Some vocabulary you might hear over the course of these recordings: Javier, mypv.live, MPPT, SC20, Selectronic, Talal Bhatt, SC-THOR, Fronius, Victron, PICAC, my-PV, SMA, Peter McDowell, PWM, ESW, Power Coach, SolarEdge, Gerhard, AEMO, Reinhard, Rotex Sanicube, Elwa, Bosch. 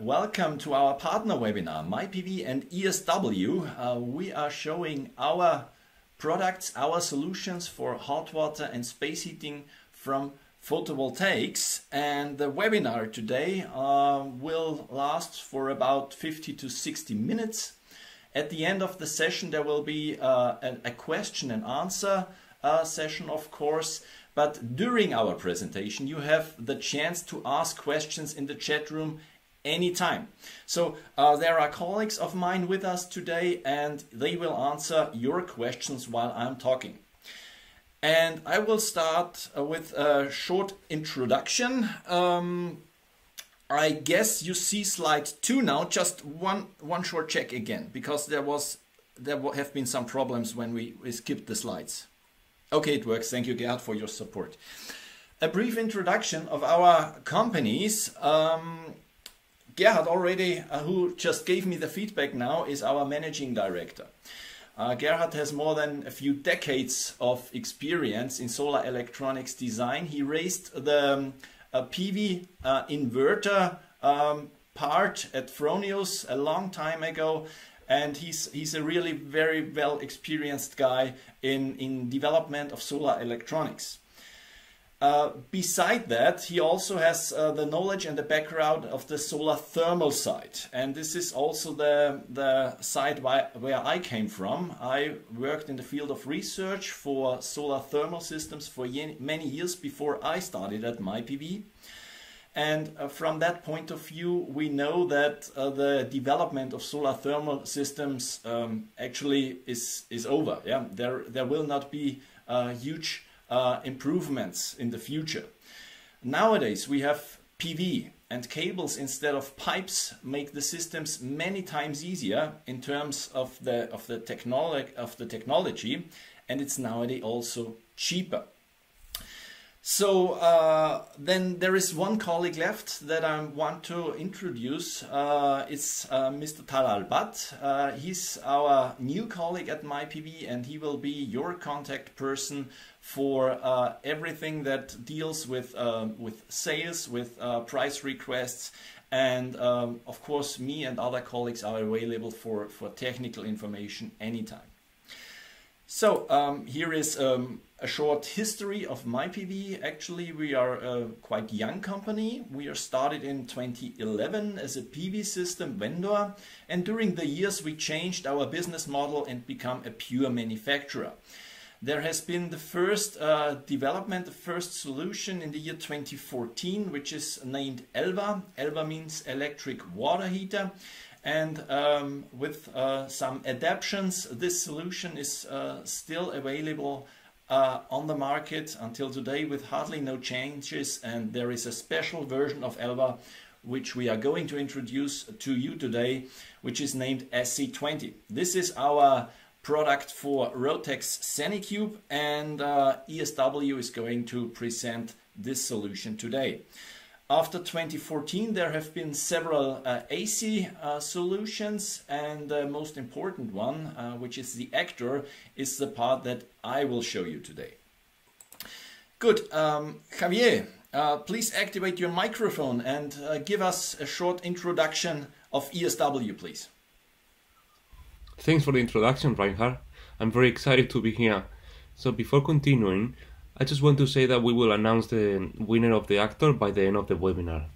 Welcome to our partner webinar, my-PV and ESW. We are showing our products, our solutions for hot water and space heating from photovoltaics. And the webinar today will last for about 50 to 60 minutes. At the end of the session, there will be a question and answer session, of course. But during our presentation, you have the chance to ask questions in the chat room anytime. So there are colleagues of mine with us today and they will answer your questions while I'm talking. And I will start with a short introduction. I guess you see slide 2 now, just one short check again, because there have been some problems when we skipped the slides. Okay, it works. Thank you, Gerhard, for your support. A brief introduction of our companies. Gerhard already, who just gave me the feedback now, is our managing director. Gerhard has more than a few decades of experience in solar electronics design. He raised the PV inverter part at Fronius a long time ago. And he's a really very well experienced guy in development of solar electronics. Beside that, he also has the knowledge and the background of the solar thermal side. And this is also the side where I came from. I worked in the field of research for solar thermal systems for many years before I started at my-PV. And from that point of view, we know that the development of solar thermal systems actually is over. Yeah, there will not be huge improvements in the future. Nowadays, we have PV and cables instead of pipes make the systems many times easier in terms of the technology, and it's nowadays also cheaper. So then there is one colleague left that I want to introduce. It's Mr. Talal Bhatt. He's our new colleague at my-PV and he will be your contact person for everything that deals with sales, with price requests, and of course me and other colleagues are available for technical information anytime. So here is a short history of my-PV. Actually, we are a quite young company. We are started in 2011 as a PV system vendor, and during the years we changed our business model and become a pure manufacturer. There has been the first development, the first solution in the year 2014, which is named Elwa. Elwa means electric water heater. And with some adaptions, this solution is still available on the market until today with hardly no changes. And there is a special version of Elwa, which we are going to introduce to you today, which is named SC20. This is our product for Rotex Sanicube, and ESW is going to present this solution today. After 2014, there have been several AC solutions, and the most important one, which is the actor, is the part that I will show you today. Good, Javier, please activate your microphone and give us a short introduction of ESW, please. Thanks for the introduction, Reinhard. I'm very excited to be here. So before continuing, I just want to say that we will announce the winner of the actor by the end of the webinar.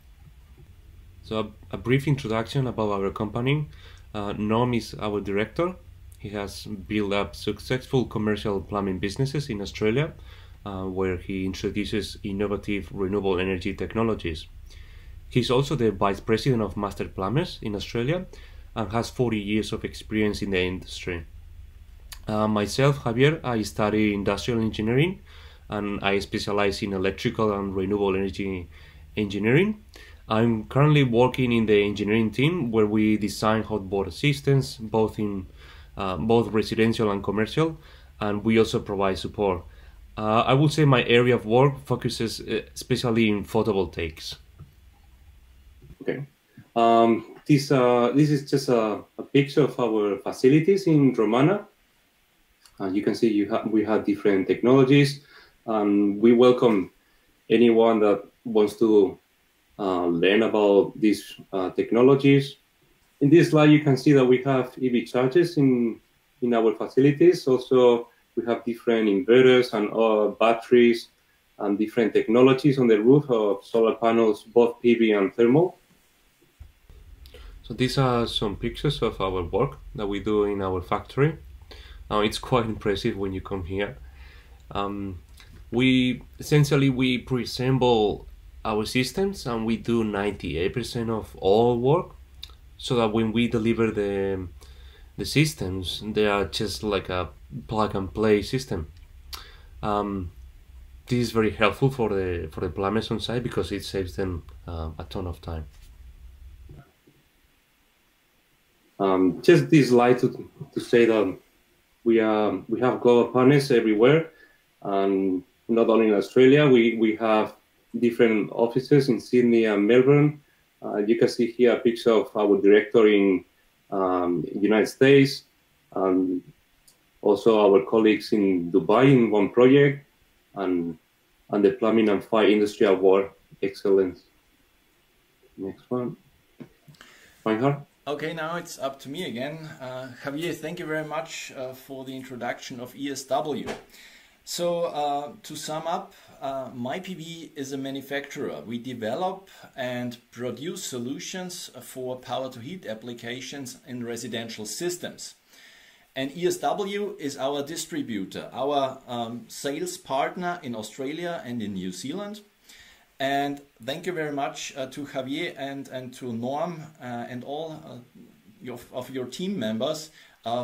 So a brief introduction about our company. Noam is our director. He has built up successful commercial plumbing businesses in Australia, where he introduces innovative renewable energy technologies. He's also the vice president of Master Plumbers in Australia and has 40 years of experience in the industry. Myself, Javier, I study industrial engineering, and I specialize in electrical and renewable energy engineering. I'm currently working in the engineering team where we design hot water systems, both in both residential and commercial, and we also provide support. I would say my area of work focuses especially in photovoltaics. Okay, this is just a picture of our facilities in Romana. You can see we have different technologies. We welcome anyone that wants to learn about these technologies. In this slide, you can see that we have EV chargers in our facilities. Also, we have different inverters and batteries and different technologies on the roof of solar panels, both PV and thermal. So these are some pictures of our work that we do in our factory. It's quite impressive when you come here. We pre-assemble our systems and we do 98% of all work, so that when we deliver the systems, they are just like a plug and play system. This is very helpful for the plumbers on site because it saves them a ton of time. Just this slide to say that we have global partners everywhere, and not only in Australia. We have different offices in Sydney and Melbourne. You can see here a picture of our director in United States, and also our colleagues in Dubai in one project, and the Plumbing and Fire Industry Award Excellence. Next one, Reinhard. Okay, now it's up to me again. Javier, thank you very much for the introduction of ESW. So to sum up, my-PV is a manufacturer. We develop and produce solutions for power-to-heat applications in residential systems. And ESW is our distributor, our sales partner in Australia and in New Zealand. And thank you very much to Javier and to Noam and all of your team members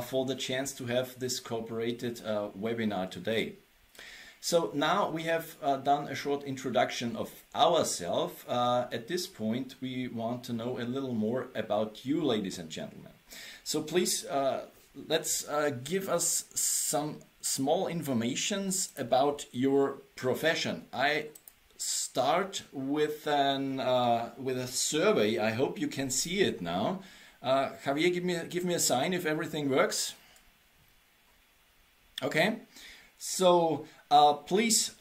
for the chance to have this cooperated webinar today. So now we have done a short introduction of ourselves. At this point, we want to know a little more about you, ladies and gentlemen. So please, let's give us some small informations about your profession. I start with a survey. I hope you can see it now. Javier, give me a sign if everything works. Okay, so please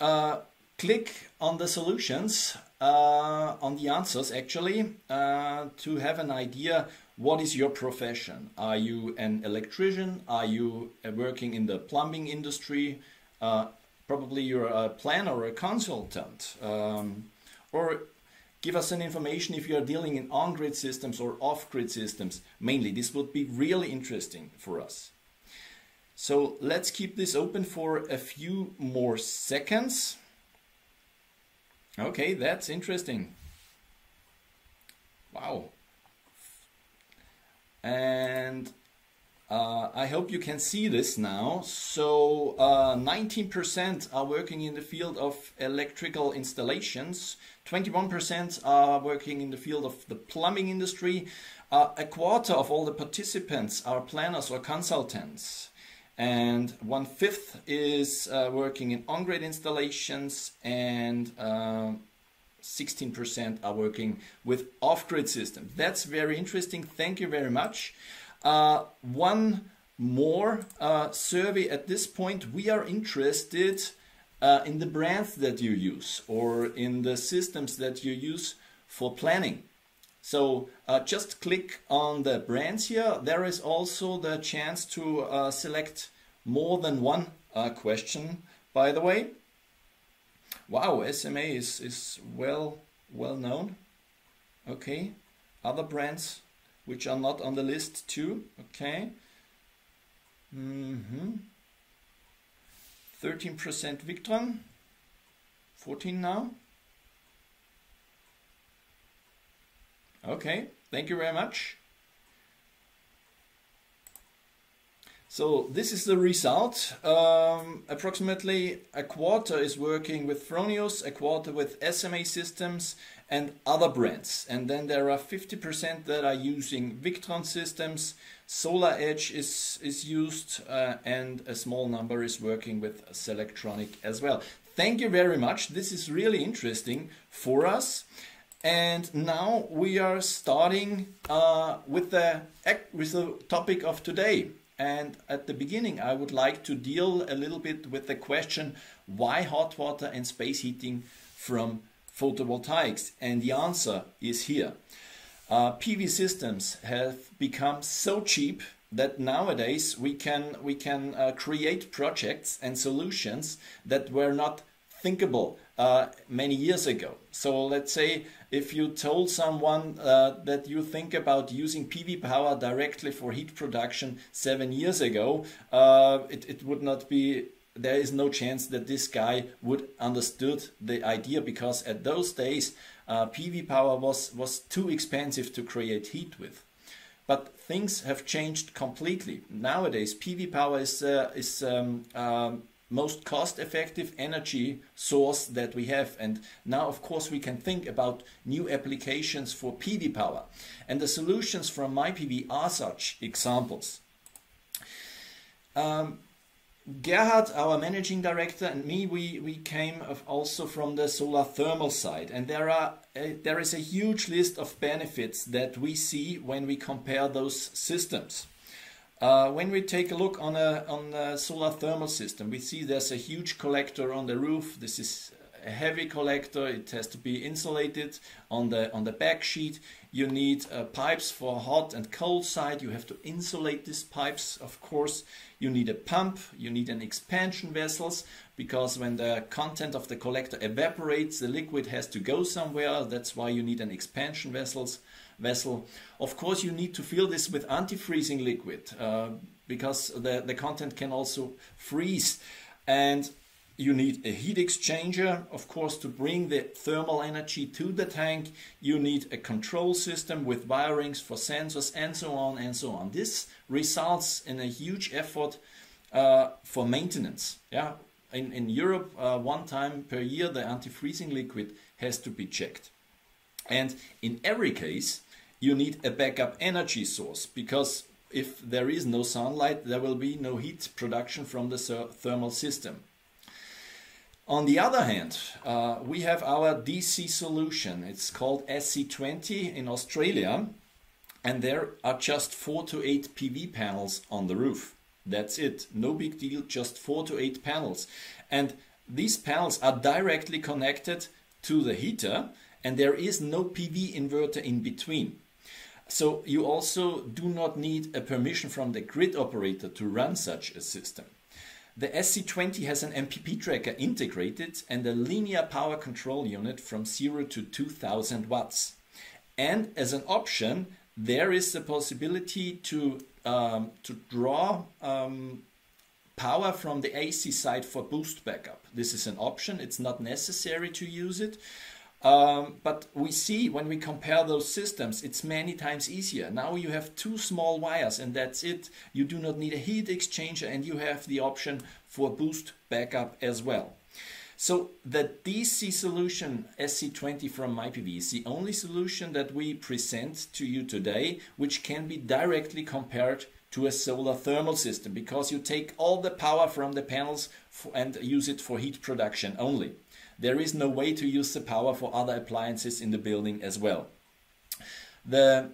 click on the solutions, on the answers actually, to have an idea what is your profession. Are you an electrician? Are you working in the plumbing industry? Probably you're a planner or a consultant, or give us an information if you're dealing in on-grid systems or off-grid systems. Mainly, this would be really interesting for us. So let's keep this open for a few more seconds. Okay, that's interesting. Wow. And I hope you can see this now. So 19% are working in the field of electrical installations, 21% are working in the field of the plumbing industry, a quarter of all the participants are planners or consultants, and 1/5 is working in on-grid installations, and 16% are working with off-grid systems. That's very interesting. Thank you very much. One more survey at this point. We are interested in the brands that you use or in the systems that you use for planning. So just click on the brands here. There is also the chance to select more than one question, by the way. Wow, SMA is well known. Okay, other brands which are not on the list too. Okay. 13% Victron, 14 now. Okay, thank you very much. So this is the result. Approximately a quarter is working with Fronius, a quarter with SMA systems and other brands. And then there are 50% that are using Victron systems, SolarEdge is used, and a small number is working with Selectronic as well. Thank you very much. This is really interesting for us. And now we are starting with the topic of today. And at the beginning, I would like to deal a little bit with the question, why hot water and space heating from photovoltaics, and the answer is here. PV systems have become so cheap that nowadays we can create projects and solutions that were not thinkable many years ago. So let's say if you told someone that you think about using PV power directly for heat production 7 years ago, it would not be, there is no chance that this guy would understood the idea, because at those days PV power was too expensive to create heat with. But things have changed completely. Nowadays PV power is most cost-effective energy source that we have, and now of course we can think about new applications for PV power, and the solutions from my-PV are such examples. Gerhard, our managing director, and me, we came also from the solar thermal side, and there is a huge list of benefits that we see when we compare those systems. When we take a look on a solar thermal system, we see there's a huge collector on the roof. This is a heavy collector. It has to be insulated on the back sheet. You need pipes for hot and cold side. You have to insulate these pipes, of course. You need a pump. You need an expansion vessels, because when the content of the collector evaporates, the liquid has to go somewhere. That's why you need an expansion vessel. Of course, you need to fill this with anti-freezing liquid because the content can also freeze, and you need a heat exchanger, of course, to bring the thermal energy to the tank. You need a control system with wirings for sensors and so on and so on. This results in a huge effort for maintenance. Yeah, in Europe, one time per year the anti-freezing liquid has to be checked. And in every case, you need a backup energy source, because if there is no sunlight, there will be no heat production from the thermal system. On the other hand, we have our DC solution. It's called SC20 in Australia, and there are just 4 to 8 PV panels on the roof. That's it. No big deal, just 4 to 8 panels. And these panels are directly connected to the heater, and there is no PV inverter in between. So you also do not need a permission from the grid operator to run such a system. The SC20 has an MPP tracker integrated and a linear power control unit from 0 to 2000 watts. And as an option, there is the possibility to draw power from the AC side for boost backup. This is an option. It's not necessary to use it. But we see when we compare those systems, it's many times easier. Now you have 2 small wires and that's it. You do not need a heat exchanger, and you have the option for boost backup as well. So the DC solution SC20 from my-PV is the only solution that we present to you today, which can be directly compared to a solar thermal system, because you take all the power from the panels and use it for heat production only. There is no way to use the power for other appliances in the building as well. The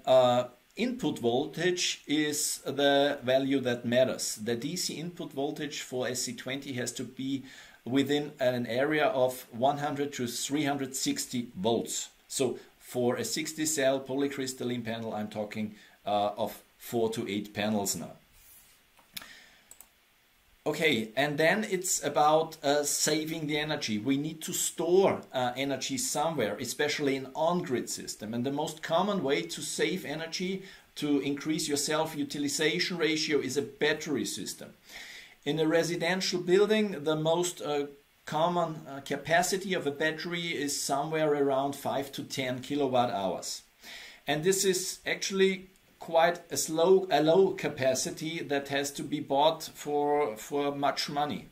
input voltage is the value that matters. The DC input voltage for SC20 has to be within an area of 100 to 360 volts. So for a 60-cell polycrystalline panel, I'm talking of 4 to 8 panels now. Okay, and then it's about saving the energy. We need to store energy somewhere, especially in on-grid system. And the most common way to save energy, to increase your self-utilization ratio, is a battery system. In a residential building, the most common capacity of a battery is somewhere around 5 to 10 kilowatt hours. And this is actually quite a low capacity that has to be bought for much money.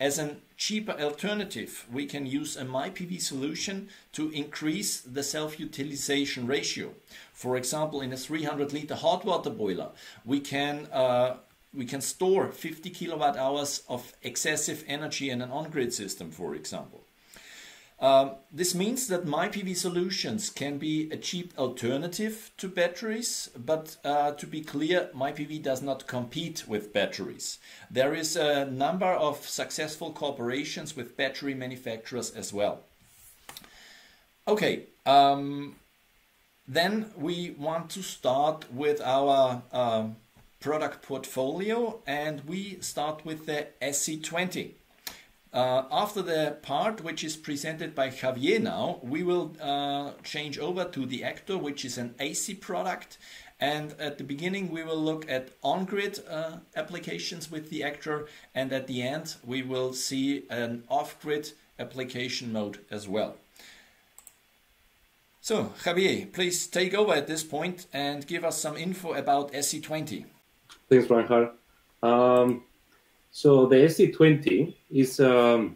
As a cheaper alternative, we can use a my-PV solution to increase the self-utilization ratio. For example, in a 300-liter hot water boiler, we can store 50 kilowatt hours of excessive energy in an on-grid system, for example. This means that my-PV solutions can be a cheap alternative to batteries, but to be clear, my-PV does not compete with batteries. There is a number of successful corporations with battery manufacturers as well. Okay, then we want to start with our product portfolio, and we start with the SC20. After the part which is presented by Javier now, we will change over to the Actor, which is an AC product. And at the beginning, we will look at on-grid applications with the Actor. And at the end, we will see an off-grid application mode as well. So, Javier, please take over at this point and give us some info about SC20. Thanks, Reinhard. So the SC20 is a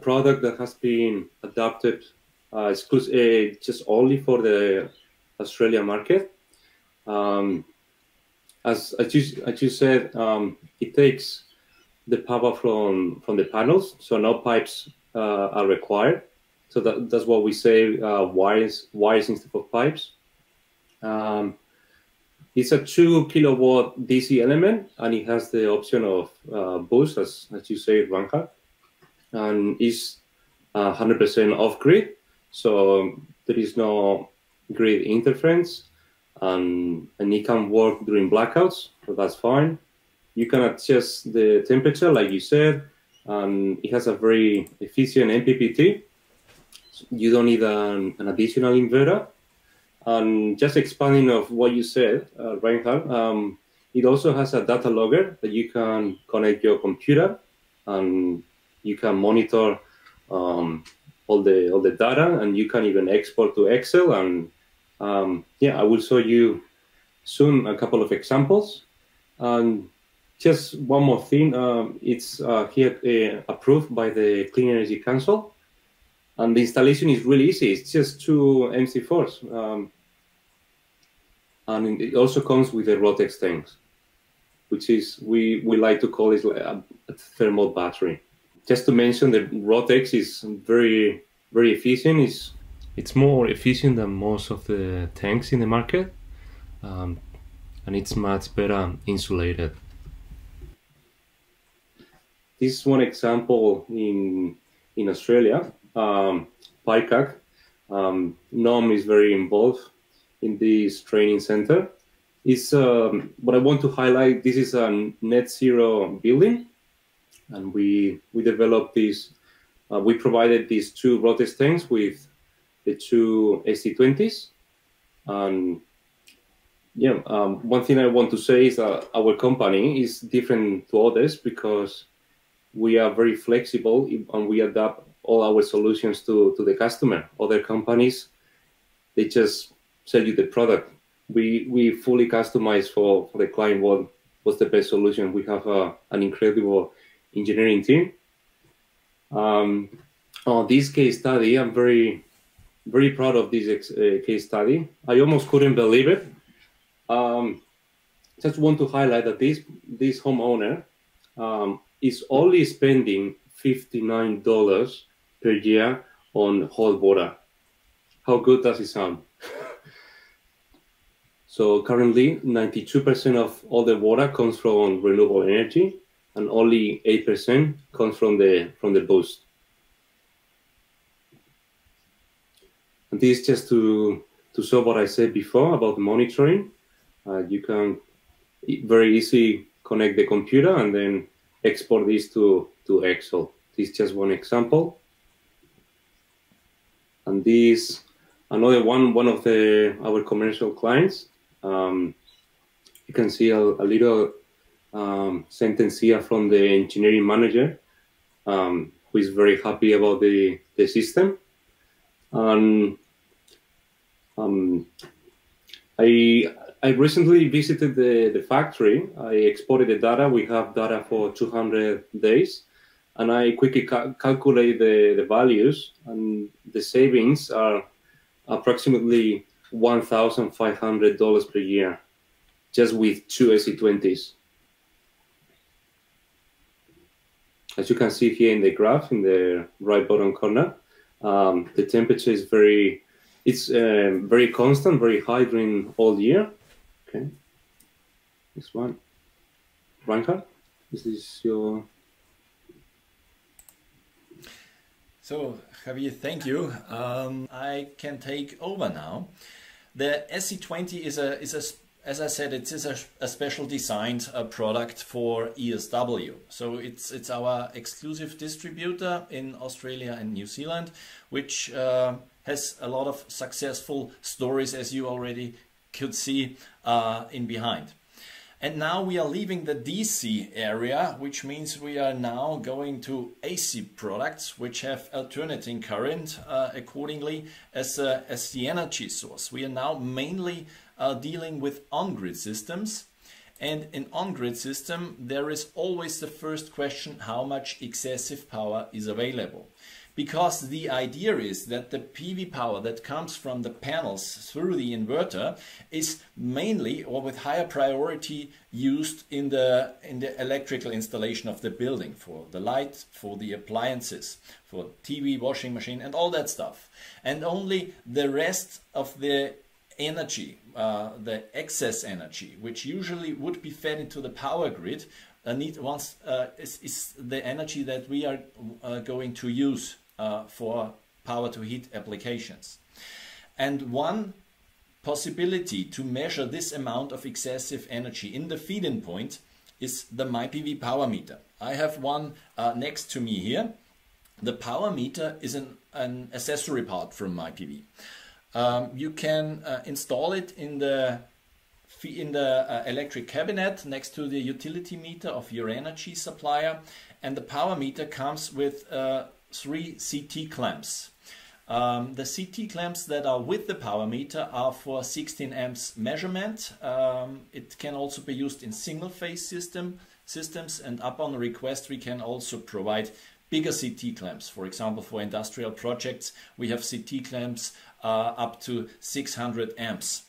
product that has been adapted just only for the Australia market. As you said, it takes the power from the panels, so no pipes are required. So that's what we say, wires instead of pipes. It's a 2 kilowatt DC element, and it has the option of boost, as you say, Reinhard, and is 100% off grid, so there is no grid interference, and it can work during blackouts, so that's fine. You can adjust the temperature, like you said, and it has a very efficient MPPT. You don't need an additional inverter. And just expanding of what you said, Reinhard, it also has a data logger that you can connect your computer, and you can monitor all the data, and you can even export to Excel. And yeah, I will show you soon a couple of examples. And just one more thing, it's here approved by the Clean Energy Council, and the installation is really easy. It's just 2 MC4s. And it also comes with the Rotex tanks, which is, we like to call it a thermal battery. Just to mention that Rotex is very, very efficient. It's more efficient than most of the tanks in the market, and it's much better insulated. This is one example in Australia. PICAC, Noam is very involved in this training center. It's what I want to highlight. This is a net zero building, and we developed this. We provided these 2 Rotex tanks with the 2 SC20s, and yeah, one thing I want to say is that our company is different to others because we are very flexible and we adapt all our solutions to the customer. Other companies, they just sell you the product. We fully customize for the client what's the best solution. We have an incredible engineering team. On this case study, I'm very, very proud of this case study. I almost couldn't believe it. Just want to highlight that this homeowner is only spending $59 per year on hot water. How good does it sound? So currently 92% of all the water comes from renewable energy, and only 8% comes from the boost. And this is just to show what I said before about monitoring. You can very easily connect the computer and then export this to Excel. This is just one example. And this another one of our commercial clients. You can see a little sentence here from the engineering manager, who is very happy about the system. And I recently visited the factory. I exported the data. We have data for 200 days. And I quickly calculate the values, and the savings are approximately $1,500 per year, just with 2 SC20s. As you can see here in the graph, in the right bottom corner, the temperature is very constant, very high during all year. Okay, this one. Reinhard, is this your? So, Javier, thank you. I can take over now. The SC20 is a as I said, it is a special designed product for ESW. So it's our exclusive distributor in Australia and New Zealand, which has a lot of successful stories, as you already could see in behind. And now we are leaving the DC area, which means we are now going to AC products, which have alternating current accordingly as the energy source. We are now mainly dealing with on-grid systems, and in on-grid system there is always the first question: how much excessive power is available? Because the idea is that the PV power that comes from the panels through the inverter is mainly, or with higher priority, used in the electrical installation of the building, for the light, for the appliances, for TV, washing machine and all that stuff. And only the rest of the energy, the excess energy, which usually would be fed into the power grid, is the energy that we are going to use for power to heat applications. And one possibility to measure this amount of excessive energy in the feed-in point is the my-PV power meter. I have one next to me here. The power meter is an accessory part from my-PV. You can install it in the electric cabinet next to the utility meter of your energy supplier, and the power meter comes with 3 CT clamps. The CT clamps that are with the power meter are for 16 amps measurement. It can also be used in single phase systems, and upon request we can also provide bigger CT clamps. For example, for industrial projects we have CT clamps up to 600 amps.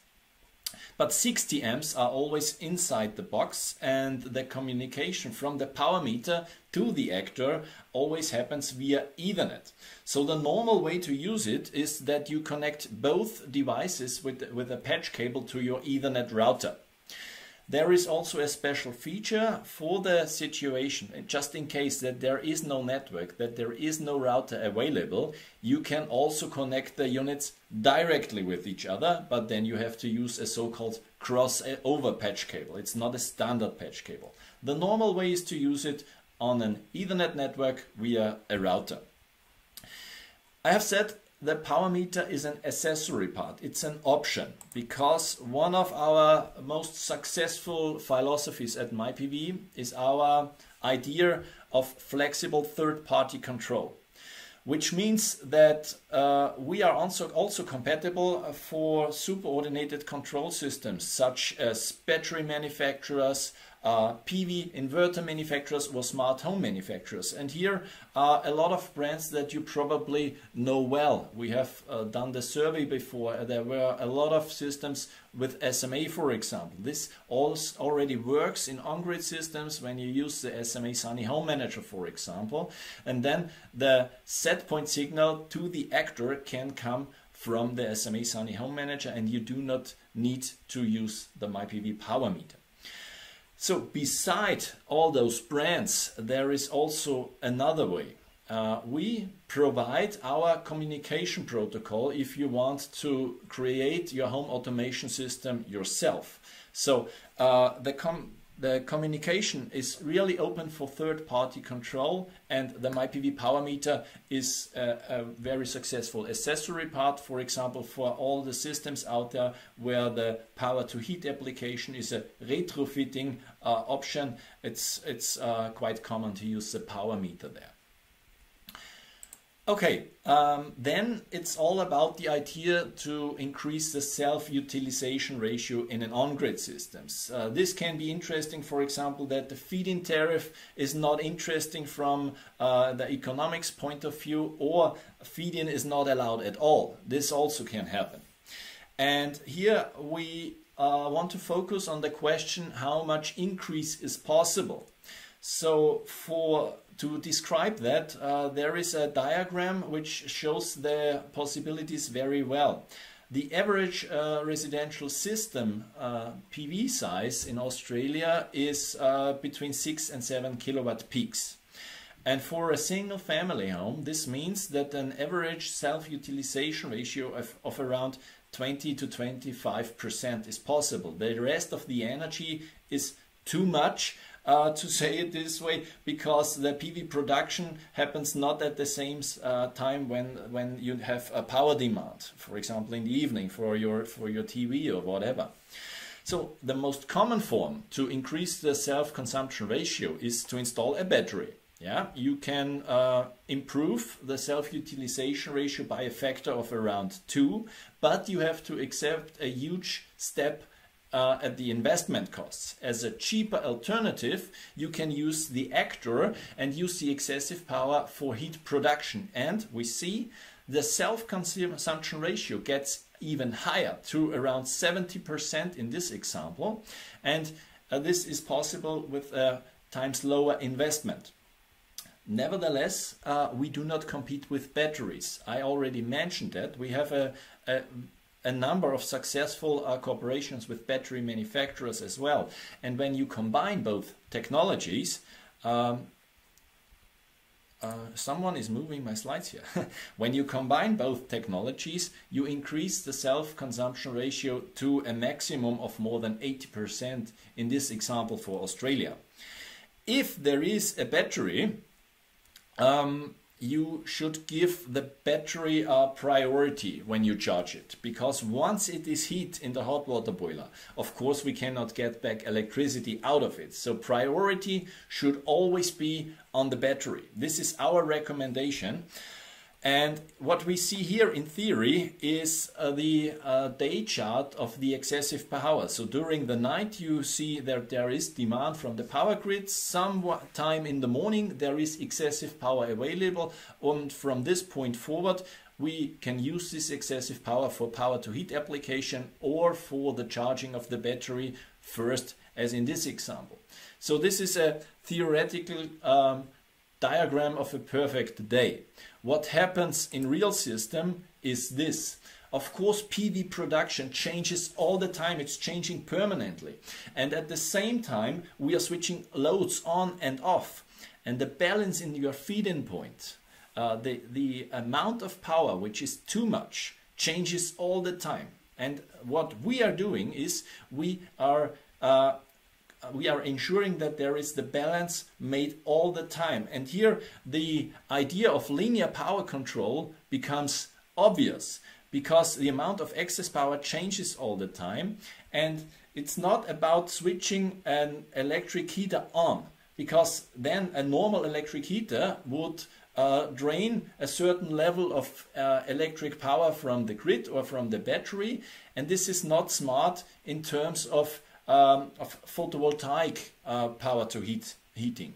But 60 amps are always inside the box, and the communication from the power meter to the actor always happens via Ethernet. So the normal way to use it is that you connect both devices with a patch cable to your Ethernet router. There is also a special feature for the situation, just in case that there is no network, that there is no router available. You can also connect the units directly with each other, but then you have to use a so-called crossover patch cable. It's not a standard patch cable. The normal way is to use it on an Ethernet network via a router. I have said the power meter is an accessory part, it's an option, because one of our most successful philosophies at my-PV is our idea of flexible third-party control, which means that we are also compatible for subordinated control systems such as battery manufacturers, PV inverter manufacturers or smart home manufacturers. And here are a lot of brands that you probably know well. We have done the survey before. There were a lot of systems with SMA, for example. This also already works in on-grid systems when you use the SMA Sunny Home Manager, for example. And then the set point signal to the actor can come from the SMA Sunny Home Manager, and you do not need to use the my-PV power meter. So beside all those brands, there is also another way. We provide our communication protocol if you want to create your home automation system yourself. So the communication is really open for third-party control, and the my-PV power meter is a very successful accessory part, for example, for all the systems out there where the power to heat application is a retrofitting option. It's quite common to use the power meter there. Okay, then it's all about the idea to increase the self-utilization ratio in an on-grid systems. This can be interesting, for example, that the feed-in tariff is not interesting from the economics point of view, or feed-in is not allowed at all. This also can happen. And here we want to focus on the question: how much increase is possible? So to describe that, there is a diagram which shows the possibilities very well. The average residential system PV size in Australia is between 6 and 7 kilowatt peaks. And for a single family home, this means that an average self-utilization ratio of around 20 to 25% is possible. The rest of the energy is too much, to say it this way, because the PV production happens not at the same time when you have a power demand, for example in the evening for your TV or whatever. So the most common form to increase the self-consumption ratio is to install a battery. Yeah, you can improve the self-utilization ratio by a factor of around 2, but you have to accept a huge step at the investment costs. As a cheaper alternative, you can use the actor and use the excessive power for heat production. And we see the self-consumption ratio gets even higher to around 70% in this example. And this is possible with a times lower investment. Nevertheless, we do not compete with batteries. I already mentioned that. We have a number of successful cooperations with battery manufacturers as well. And when you combine both technologies, someone is moving my slides here. When you combine both technologies, you increase the self-consumption ratio to a maximum of more than 80% in this example for Australia. If there is a battery, you should give the battery a priority when you charge it, because once it is heat in the hot water boiler, of course we cannot get back electricity out of it. So priority should always be on the battery. This is our recommendation. And what we see here in theory is the day chart of the excessive power. So during the night you see that there is demand from the power grid. Sometime in the morning there is excessive power available, and from this point forward we can use this excessive power for power to heat application or for the charging of the battery first, as in this example. So this is a theoretical diagram of a perfect day. What happens in real system is this. Of course, PV production changes all the time. It's changing permanently. And at the same time, we are switching loads on and off. And the balance in your feed-in point, the amount of power, which is too much, changes all the time. And what we are doing is we are ensuring that there is the balance made all the time. And here the idea of linear power control becomes obvious, because the amount of excess power changes all the time. And it's not about switching an electric heater on, because then a normal electric heater would drain a certain level of electric power from the grid or from the battery. And this is not smart in terms of photovoltaic power to heating.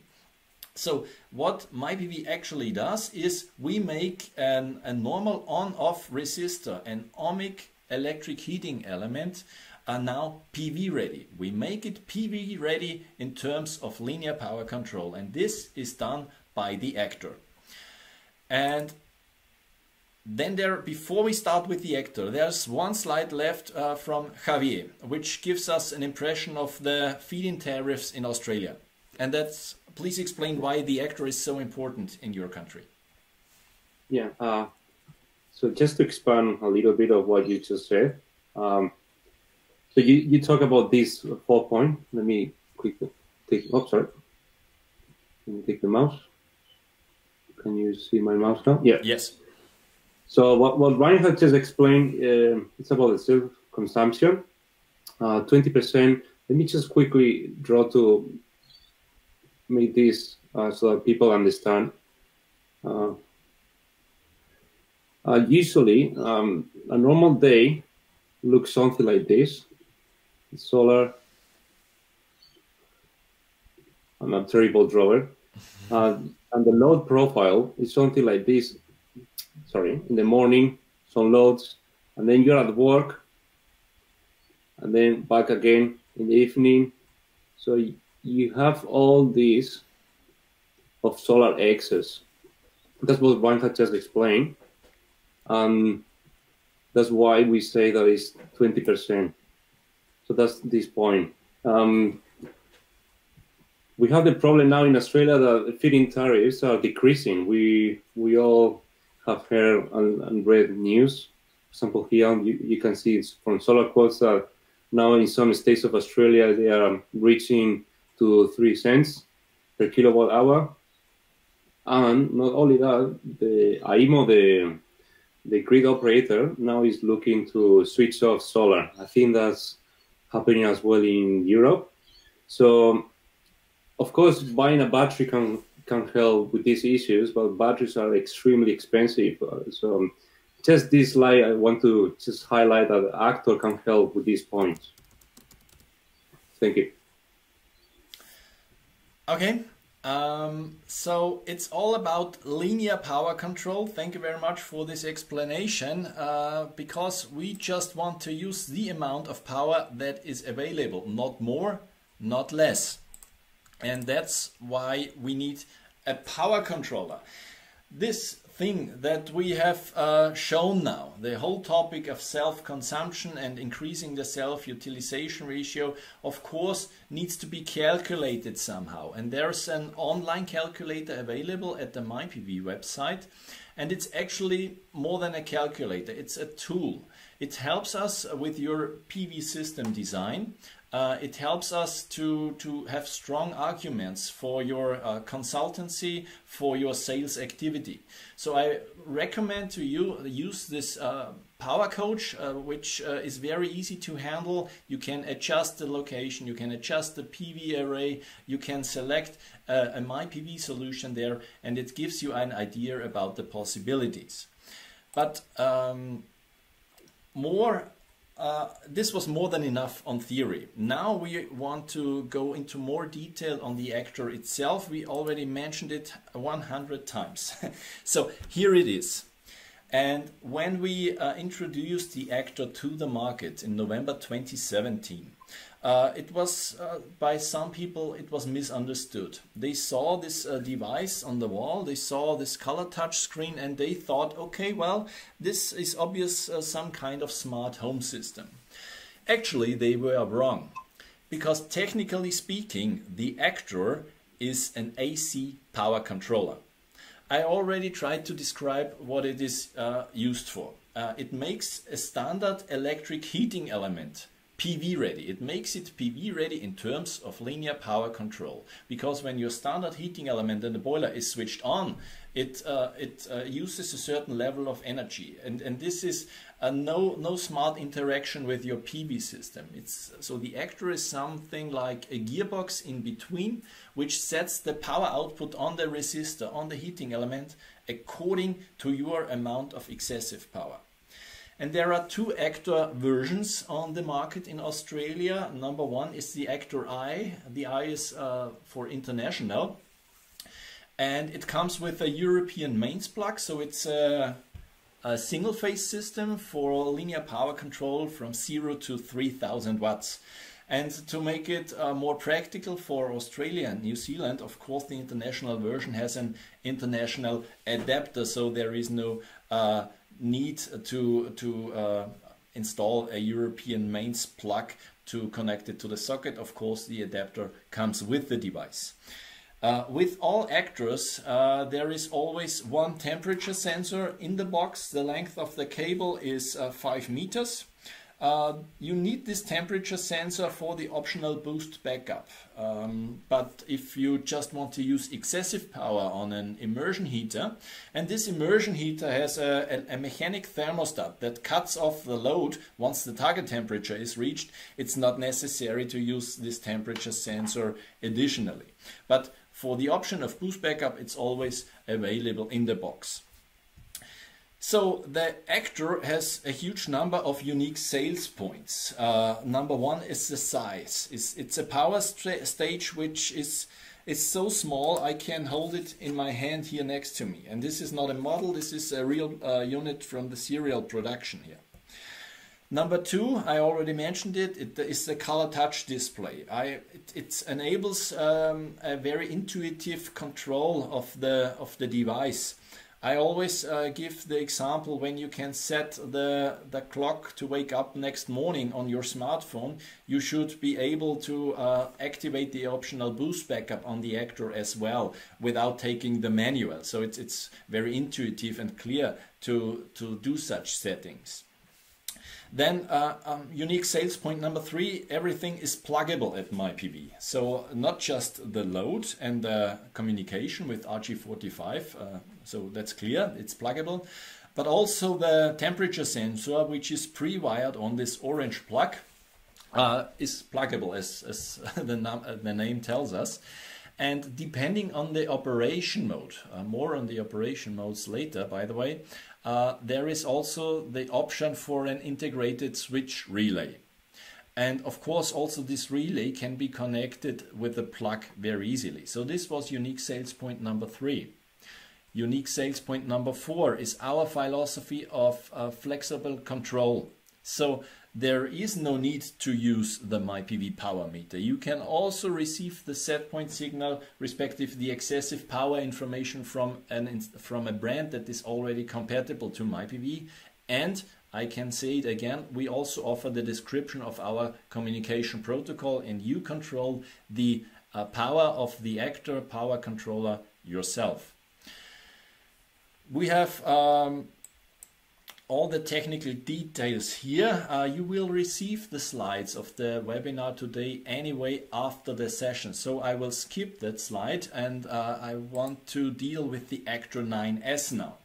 So what my-PV actually does is we make a normal on-off resistor, an ohmic electric heating element, are now PV ready. We make it PV ready in terms of linear power control, and this is done by the actor. And then before we start with the actor, there's one slide left from Javier, which gives us an impression of the feed-in tariffs in Australia. And that's, please explain why the actor is so important in your country. Yeah, so just to expand a little bit of what you just said. So you talk about these 4 points. Let me quickly take, oh, sorry. Let me take the mouse. Can you see my mouse now? Yeah. Yes. So what Reinhard just explained, it's about the self-consumption, 20%. Let me just quickly draw to make this so that people understand. Usually, a normal day looks something like this. It's solar. I'm a terrible drawer. And the load profile is something like this. Sorry, in the morning, some loads, and then you're at work, and then back again in the evening. So you have all these of solar excess. That's what Reinhard just explained. That's why we say that it's 20%. So that's this point. we have the problem now in Australia that feed-in tariffs are decreasing. We all have heard and read news. For example, here you can see it's from solar quotes that now in some states of Australia they are reaching to 3 cents per kilowatt hour. And not only that, the AEMO, the grid operator, now is looking to switch off solar. I think that's happening as well in Europe. So, of course, buying a battery can help with these issues, but batteries are extremely expensive. So, just this slide, I want to just highlight that ACTOR can help with these points. Thank you. Okay. So it's all about linear power control. Thank you very much for this explanation, because we just want to use the amount of power that is available, not more, not less. And that's why we need a power controller. This thing that we have shown now, the whole topic of self-consumption and increasing the self-utilization ratio, of course, needs to be calculated somehow. And there's an online calculator available at the my-PV website. And it's actually more than a calculator, it's a tool. It helps us with your PV system design. It helps us to have strong arguments for your consultancy, for your sales activity. So I recommend to you use this Power Coach, which is very easy to handle. You can adjust the location, you can adjust the PV array, you can select a my-PV solution there, and it gives you an idea about the possibilities. But this was more than enough on theory. Now we want to go into more detail on the ACTOR itself. We already mentioned it 100 times. So here it is. And when we introduced the ACTOR to the market in November 2017, it was by some people it was misunderstood. They saw this device on the wall, they saw this color touch screen, and they thought, okay, well, this is obvious, some kind of smart home system. Actually, they were wrong, because technically speaking, the ACTOR is an AC power controller. I already tried to describe what it is used for. It makes a standard electric heating element PV ready. It makes it PV ready in terms of linear power control, because when your standard heating element in the boiler is switched on, it uses a certain level of energy, and this is no smart interaction with your PV system. So the ACTOR is something like a gearbox in between, which sets the power output on the resistor, on the heating element, according to your amount of excessive power. And there are two ACTOR versions on the market in Australia. Number one is the ACTOR I. The I is for international. And it comes with a European mains plug. So it's a single phase system for linear power control from 0 to 3000 watts. And to make it more practical for Australia and New Zealand, of course, the international version has an international adapter. So there is no need to install a European mains plug to connect it to the socket. Of course, the adapter comes with the device. With all ACTORs, there is always one temperature sensor in the box. The length of the cable is 5 meters. You need this temperature sensor for the optional boost backup. But if you just want to use excessive power on an immersion heater, and this immersion heater has a mechanic thermostat that cuts off the load once the target temperature is reached, it's not necessary to use this temperature sensor additionally. But for the option of boost backup, it's always available in the box. So the ACTOR has a huge number of unique sales points. Number one is the size. It's a power stage which is so small I can hold it in my hand here next to me. And this is not a model, this is a real unit from the serial production here. Number two, I already mentioned it, it is the color touch display. It enables a very intuitive control of the device. I always give the example when you can set the clock to wake up next morning on your smartphone, you should be able to activate the optional boost backup on the actor as well without taking the manual. So it's very intuitive and clear to do such settings. Then unique sales point number 3, everything is pluggable at my-PV. So not just the load and the communication with RG45, so that's clear, it's pluggable, but also the temperature sensor, which is pre-wired on this orange plug, is pluggable as the name tells us. And depending on the operation mode, more on the operation modes later, by the way, there is also the option for an integrated switch relay. And of course, also this relay can be connected with the plug very easily. So this was unique sales point number 3. Unique sales point number 4 is our philosophy of flexible control. So there is no need to use the my-PV power meter. You can also receive the set point signal, respective the excessive power information from a brand that is already compatible to my-PV. And I can say it again, we also offer the description of our communication protocol, and you control the power of the actor power controller yourself. We have all the technical details here. You will receive the slides of the webinar today anyway after the session. So I will skip that slide, and I want to deal with the SC-THOR 9S now.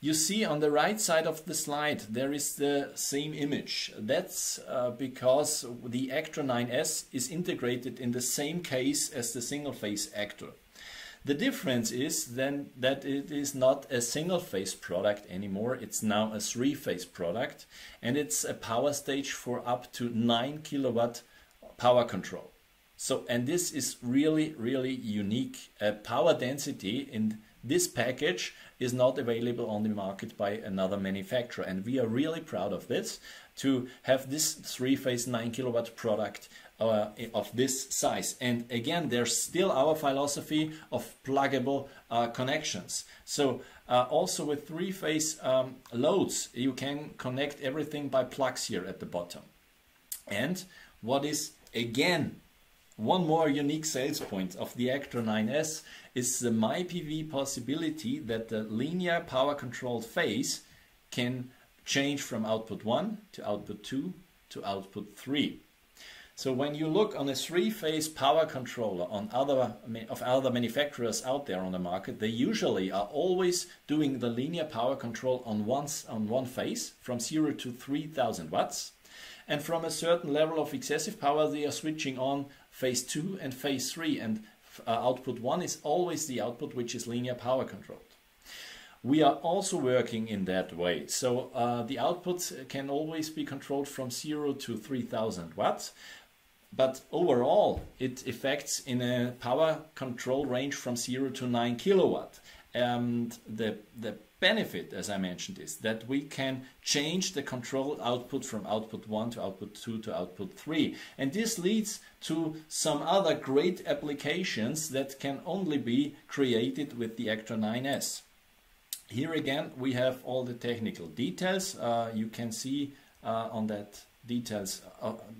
You see on the right side of the slide, there is the same image. That's because the SC-THOR 9S is integrated in the same case as the single phase actor. The difference is then that it is not a single-phase product anymore, it's now a 3-phase product, and it's a power stage for up to 9 kilowatt power control. So, and this is really, really unique. Power density in this package is not available on the market by another manufacturer, and we are really proud of this, to have this 3-phase 9 kilowatt product of this size. And again, there's still our philosophy of pluggable connections. So also with 3-phase loads, you can connect everything by plugs here at the bottom. And what is again one more unique sales point of the SC-THOR 9S is the my-PV possibility that the linear power controlled phase can change from output 1 to output 2 to output 3. So when you look on a 3-phase power controller on other manufacturers out there on the market, they usually are always doing the linear power control on one phase from 0 to 3000 watts. And from a certain level of excessive power, they are switching on phase 2 and phase 3. And output 1 is always the output which is linear power controlled. We are also working in that way. So the outputs can always be controlled from 0 to 3000 watts. But overall, it affects in a power control range from 0 to 9 kilowatt. And the benefit, as I mentioned, is that we can change the control output from output 1 to output 2 to output 3. And this leads to some other great applications that can only be created with the SC-THOR 9S. Here again, we have all the technical details. You can see on that details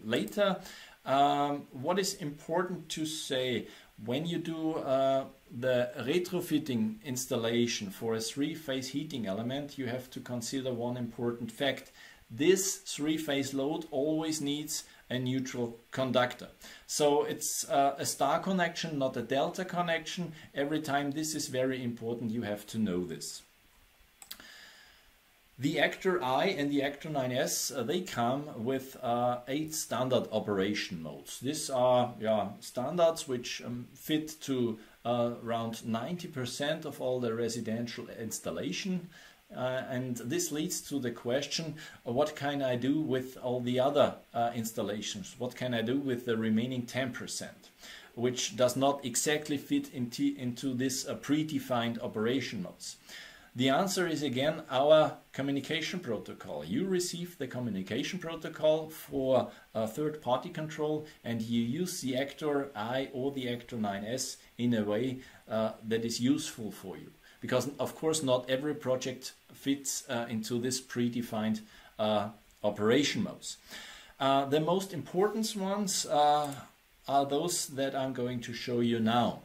later. What is important to say, when you do the retrofitting installation for a 3-phase heating element, you have to consider one important fact. This 3-phase load always needs a neutral conductor. So it's a star connection, not a delta connection. Every time, this is very important, you have to know this. The SC-THOR I and the SC-THOR 9S, they come with 8 standard operation modes. These are standards which fit to around 90% of all the residential installation. And this leads to the question, what can I do with all the other installations? What can I do with the remaining 10%? Which does not exactly fit into this predefined operation modes. The answer is again our communication protocol. You receive the communication protocol for third-party control, and you use the SC-THOR I or the SC-THOR 9S in a way that is useful for you. because of course not every project fits into this predefined operation modes. The most important ones are those that I'm going to show you now.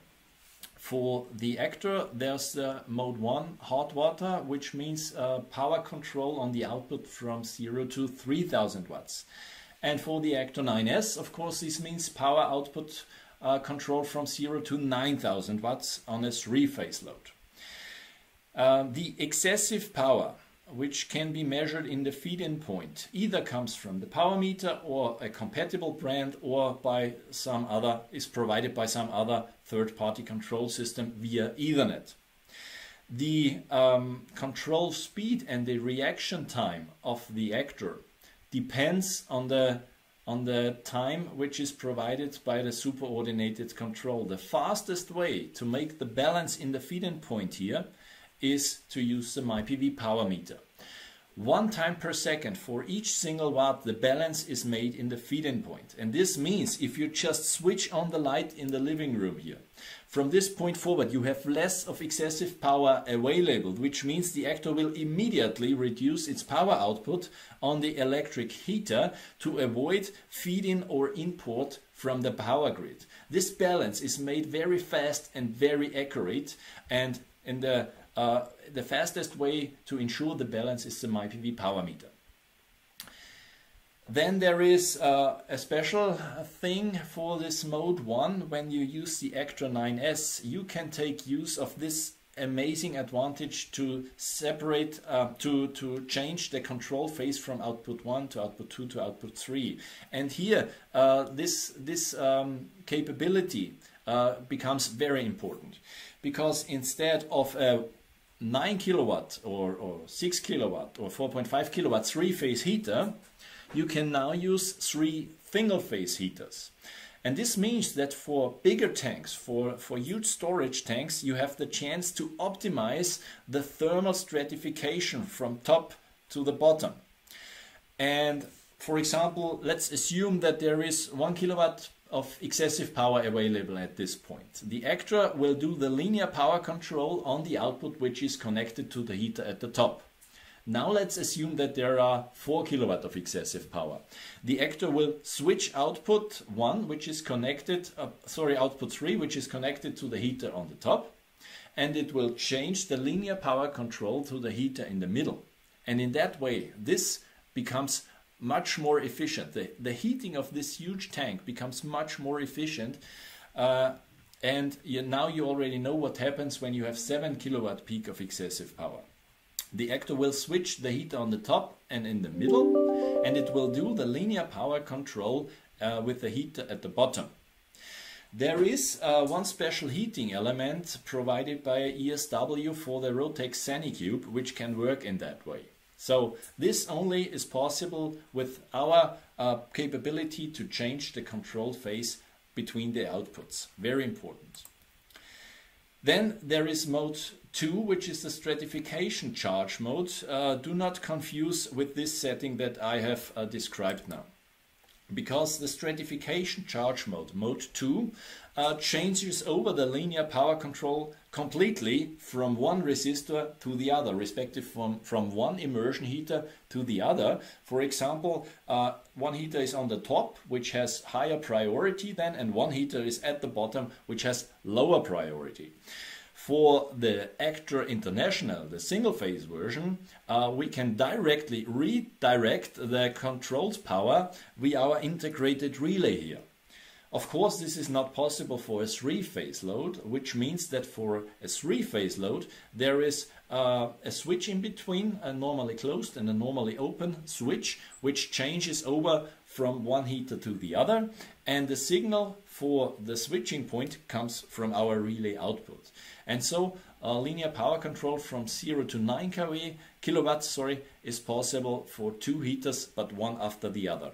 For the actor, there's mode 1, hot water, which means power control on the output from 0 to 3000 watts. And for the actor 9S, of course, this means power output control from 0 to 9000 watts on a 3-phase load. The excessive power, which can be measured in the feed-in point, either comes from the power meter or a compatible brand, or by some other, is provided by some other third-party control system via Ethernet. The control speed and the reaction time of the actor depends on the time which is provided by the superordinated control. The fastest way to make the balance in the feed-in point here is to use the my-PV power meter. 1 time per second for each single watt the balance is made in the feed-in point. And this means if you just switch on the light in the living room here, from this point forward you have less of excessive power available, which means the actor will immediately reduce its power output on the electric heater to avoid feed-in or import from the power grid. This balance is made very fast and very accurate, and in the fastest way to ensure the balance is the my-PV power meter. Then there is a special thing for this mode 1. When you use the Actor 9S, you can take use of this amazing advantage to separate, to change the control phase from output 1 to output 2 to output 3. And here this capability becomes very important, because instead of a 9 kilowatt or 6 kilowatt or 4.5 kilowatt 3-phase heater, you can now use 3 single-phase heaters. And this means that for bigger tanks, for huge storage tanks, you have the chance to optimize the thermal stratification from top to the bottom. And for example, let's assume that there is 1 kilowatt of excessive power available at this point. The actor will do the linear power control on the output which is connected to the heater at the top. Now let's assume that there are 4 kilowatt of excessive power. The actor will switch output 1, which is connected, output 3, which is connected to the heater on the top, and it will change the linear power control to the heater in the middle. And in that way, this becomes much more efficient. The heating of this huge tank becomes much more efficient, and now you already know what happens when you have 7 kilowatt peak of excessive power. The actor will switch the heater on the top and in the middle, and it will do the linear power control with the heater at the bottom. There is one special heating element provided by ESW for the Rotex Sanicube, which can work in that way. So this only is possible with our capability to change the control phase between the outputs. Very important. Then there is mode 2, which is the stratification charge mode. Do not confuse with this setting that I have described now, because the stratification charge mode, mode 2, changes over the linear power control completely from one resistor to the other, respectively from one immersion heater to the other. For example, one heater is on the top, which has higher priority then, and one heater is at the bottom, which has lower priority. For the Actor International, the single-phase version, we can directly redirect the controlled power via our integrated relay here. Of course, this is not possible for a 3-phase load, which means that for a 3-phase load, there is a switch in between, a normally closed and a normally open switch, which changes over from one heater to the other, and the signal for the switching point comes from our relay output. And so linear power control from 0 to 9 kilowatts is possible for 2 heaters, but one after the other.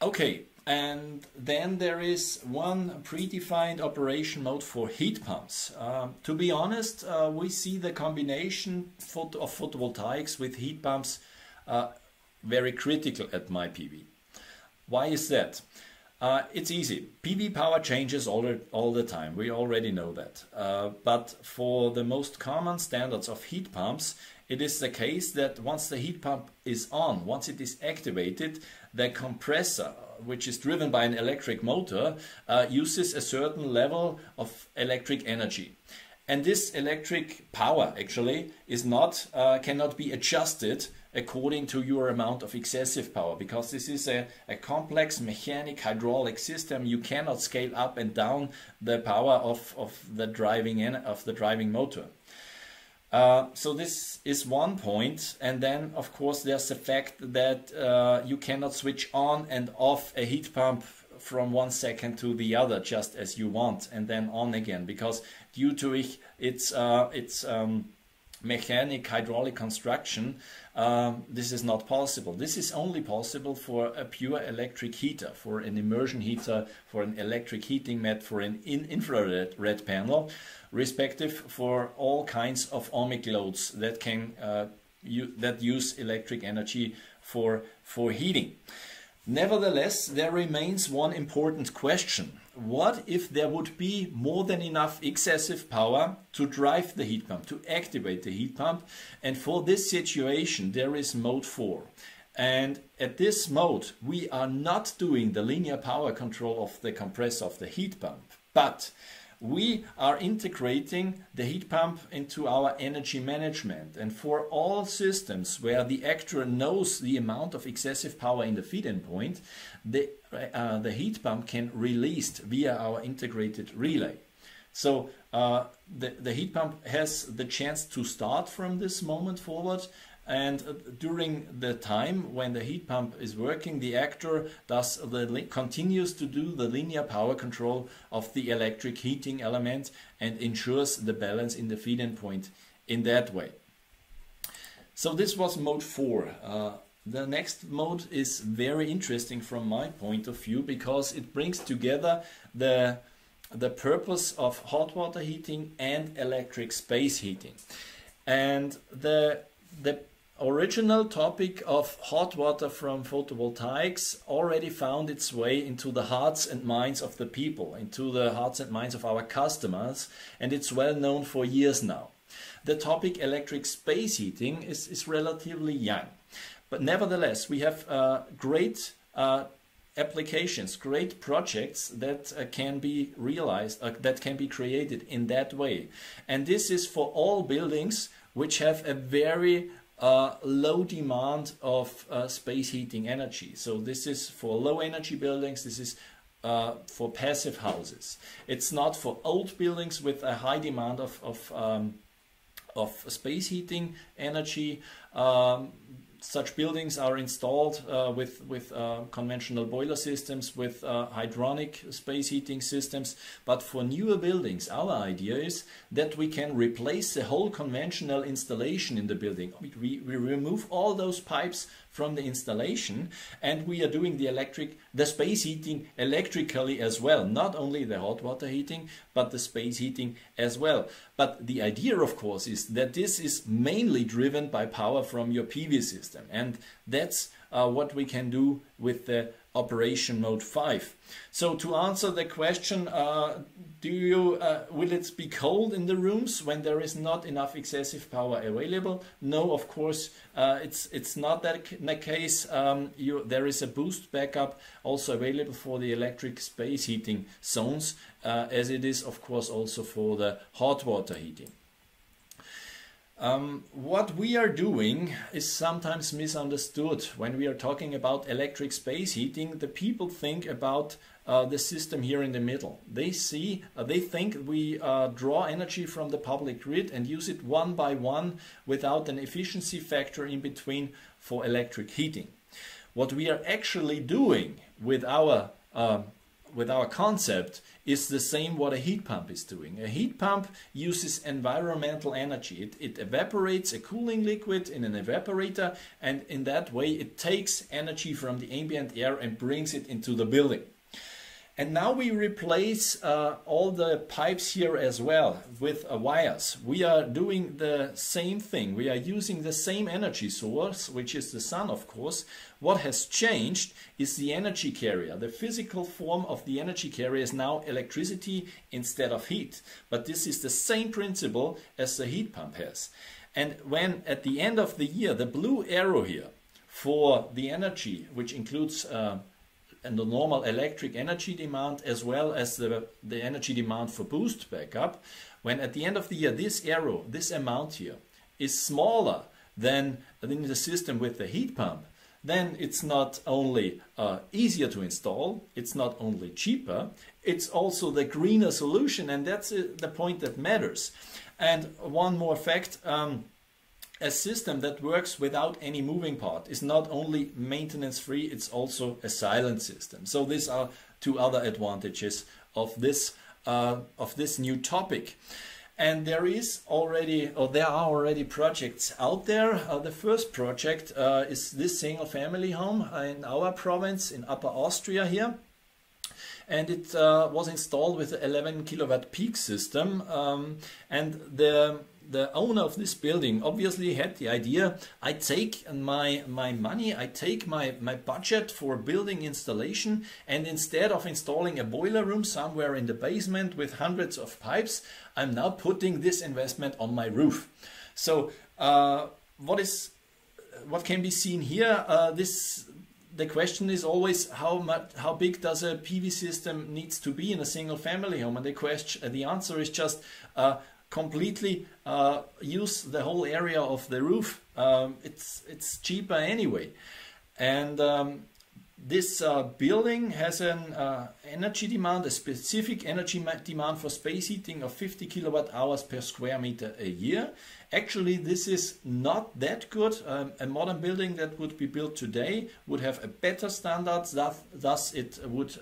Okay, and then there is one predefined operation mode for heat pumps. To be honest, we see the combination of photovoltaics with heat pumps very critical at my-PV. Why is that? It's easy. PV power changes all the time. We already know that. But for the most common standards of heat pumps, it is the case that once the heat pump is on, once it is activated, the compressor, which is driven by an electric motor, uses a certain level of electric energy. And this electric power actually is not, cannot be adjusted according to your amount of excessive power, because this is a complex mechanic hydraulic system. You cannot scale up and down the power of the driving motor. So this is one point, and then of course there's the fact that you cannot switch on and off a heat pump from 1 second to the other just as you want and then on again, because due to its mechanic hydraulic construction, this is not possible. This is only possible for a pure electric heater, for an immersion heater, for an electric heating mat, for an infrared panel, respective for all kinds of ohmic loads that can that use electric energy for heating. Nevertheless, there remains one important question. What if there would be more than enough excessive power to drive the heat pump, to activate the heat pump? And for this situation, there is mode 4. And at this mode, we are not doing the linear power control of the compressor of the heat pump, but we are integrating the heat pump into our energy management. And for all systems where the actuator knows the amount of excessive power in the feed-in point, the heat pump can release via our integrated relay. So the heat pump has the chance to start from this moment forward, and during the time when the heat pump is working, the actuator does continues to do the linear power control of the electric heating element and ensures the balance in the feed-in point in that way. So this was mode 4. The next mode is very interesting from my point of view, because it brings together the purpose of hot water heating and electric space heating. And the original topic of hot water from photovoltaics already found its way into the hearts and minds of the people, into the hearts and minds of our customers, and it's well known for years now. The topic electric space heating is relatively young. But nevertheless, we have great applications, great projects that can be realized, that can be created in that way. And this is for all buildings which have a very low demand of space heating energy. So this is for low energy buildings, this is for passive houses. It's not for old buildings with a high demand of space heating energy. Such buildings are installed with conventional boiler systems, with hydronic space heating systems. But for newer buildings, our idea is that we can replace the whole conventional installation in the building. We remove all those pipes from the installation, and we are doing the space heating electrically as well. Not only the hot water heating, but the space heating as well. But the idea, of course, is that this is mainly driven by power from your PV system. And that's what we can do with the operation mode 5. So to answer the question, will it be cold in the rooms when there is not enough excessive power available? No, of course, it's not that the case. There is a boost backup also available for the electric space heating zones, as it is, of course, also for the hot water heating. What we are doing is sometimes misunderstood. When we are talking about electric space heating, the people think about the system here in the middle. They think we draw energy from the public grid and use it one by one without an efficiency factor in between for electric heating. What we are actually doing with our concept is the same what a heat pump is doing. A heat pump uses environmental energy. It evaporates a cooling liquid in an evaporator, and in that way it takes energy from the ambient air and brings it into the building. And now we replace all the pipes here as well with wires. We are doing the same thing. We are using the same energy source, which is the sun, of course. What has changed is the energy carrier. The physical form of the energy carrier is now electricity instead of heat. But this is the same principle as the heat pump has. And when at the end of the year, the blue arrow here for the energy, which includes and the normal electric energy demand as well as the energy demand for boost backup, when at the end of the year this arrow, this amount here, is smaller than in the system with the heat pump, then it's not only easier to install, it's not only cheaper, it's also the greener solution, and that's the point that matters. And one more fact, a system that works without any moving part is not only maintenance free, it's also a silent system. So these are two other advantages of this new topic. And there is already, or there are already projects out there. The first project is this single family home in our province in Upper Austria here. And it was installed with the 11 kilowatt peak system, and the owner of this building obviously had the idea, I take my money, I take my budget for building installation, and instead of installing a boiler room somewhere in the basement with hundreds of pipes, I'm now putting this investment on my roof. So what can be seen here? The question is always how big does a PV system needs to be in a single family home, and the answer is just completely use the whole area of the roof. It's cheaper anyway. And this building has an energy demand, a specific energy demand for space heating of 50 kilowatt hours per square meter a year. Actually, this is not that good. A modern building that would be built today would have a better standard, thus it would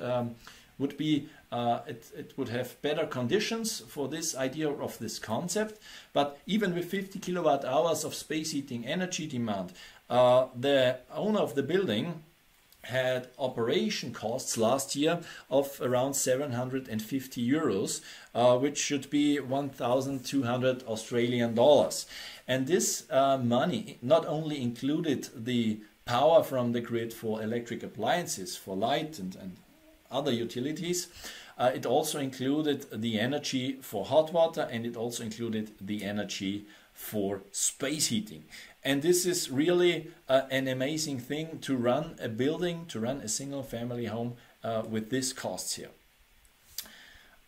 be it would have better conditions for this idea of this concept. But even with 50 kilowatt hours of space heating energy demand, the owner of the building had operation costs last year of around 750 euros, which should be 1,200 Australian dollars. And this money not only included the power from the grid for electric appliances, for light and other utilities, it also included the energy for hot water, and it also included the energy for space heating. And this is really an amazing thing to run a building, to run a single family home with these costs here.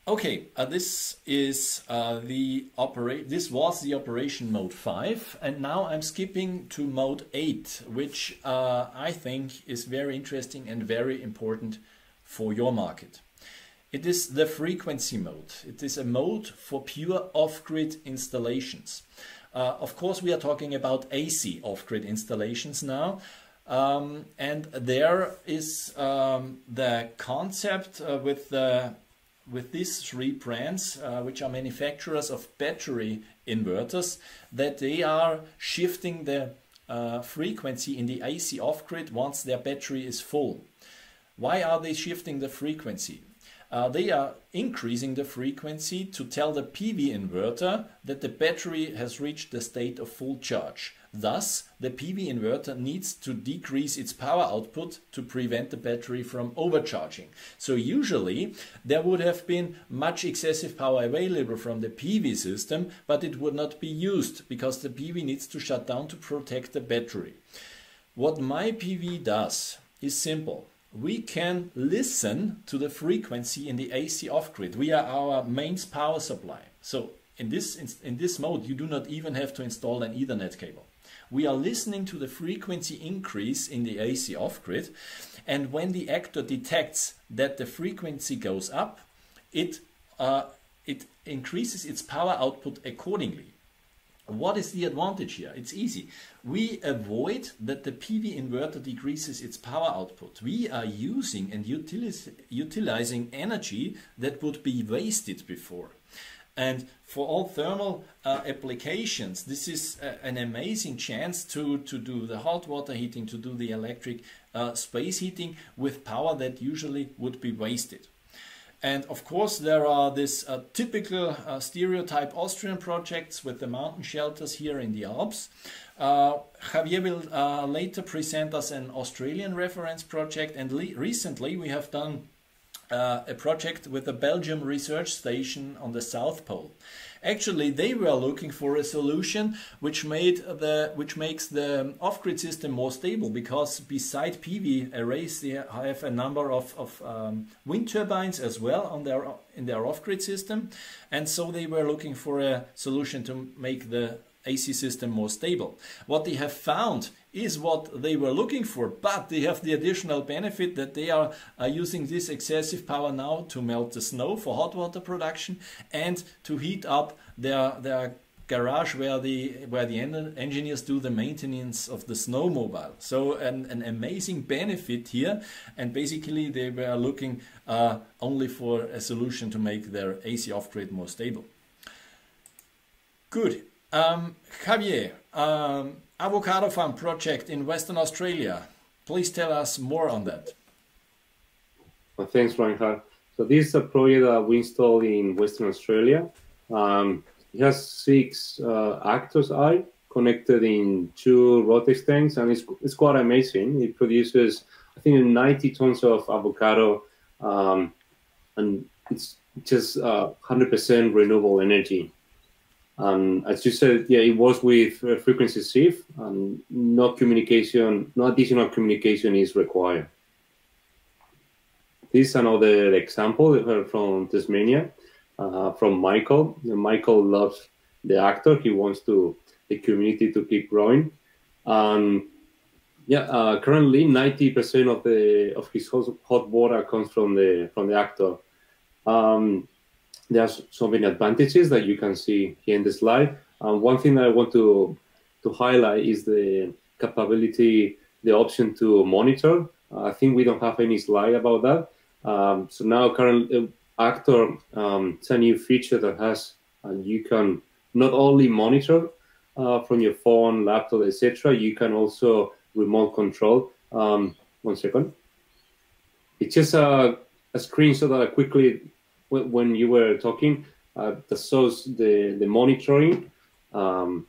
Okay, this is this was the operation mode 5, and now I'm skipping to mode 8, which I think is very interesting and very important for your market. It is the frequency mode. It is a mode for pure off-grid installations. Of course, we are talking about AC off-grid installations now, and there is the concept with these three brands, which are manufacturers of battery inverters, that they are shifting the frequency in the AC off-grid once their battery is full. Why are they shifting the frequency? They are increasing the frequency to tell the PV inverter that the battery has reached the state of full charge. Thus, the PV inverter needs to decrease its power output to prevent the battery from overcharging. So usually there would have been much excessive power available from the PV system, but it would not be used because the PV needs to shut down to protect the battery. What my-PV does is simple. We can listen to the frequency in the AC off-grid. We are our mains power supply. So in this mode, you do not even have to install an Ethernet cable. We are listening to the frequency increase in the AC off-grid, and when the actor detects that the frequency goes up, it increases its power output accordingly. What is the advantage here? It's easy. We avoid that the PV inverter decreases its power output. We are using and utilizing energy that would be wasted before. And for all thermal applications, this is an amazing chance to do the hot water heating, to do the electric space heating with power that usually would be wasted. And of course there are these typical stereotype Austrian projects with the mountain shelters here in the Alps. Javier will later present us an Australian reference project, and recently we have done a project with a Belgium research station on the South Pole. Actually, they were looking for a solution which makes the off-grid system more stable, because beside PV arrays, they have a number of wind turbines as well on in their off-grid system, and so they were looking for a solution to make the AC system more stable. What they have found is what they were looking for, but they have the additional benefit that they are using this excessive power now to melt the snow for hot water production and to heat up their garage where the engineers do the maintenance of the snowmobile. So an amazing benefit here, and basically they were looking only for a solution to make their AC off-grid more stable. Good. Javier, avocado farm project in Western Australia. Please tell us more on that. Well, thanks, Reinhard. So this is a project that we installed in Western Australia. It has 6 actors connected in 2 Rotex tanks, and it's quite amazing. It produces, I think, 90 tons of avocado, and it's just 100% renewable energy. As you said, yeah, it was with frequency shift, and no additional communication is required. This is another example from Tasmania, from Michael. Michael loves the actor. He wants the community to keep growing. Currently 90% of his hot water comes from the actor. There are so many advantages that you can see here in the slide. One thing that I want to highlight is the option to monitor. I think we don't have any slide about that. So now currently ACTOR, it's a new feature that you can not only monitor from your phone, laptop, etc. You can also remote control. One second. It's just a screenshot that I quickly, when you were talking, that shows the monitoring, all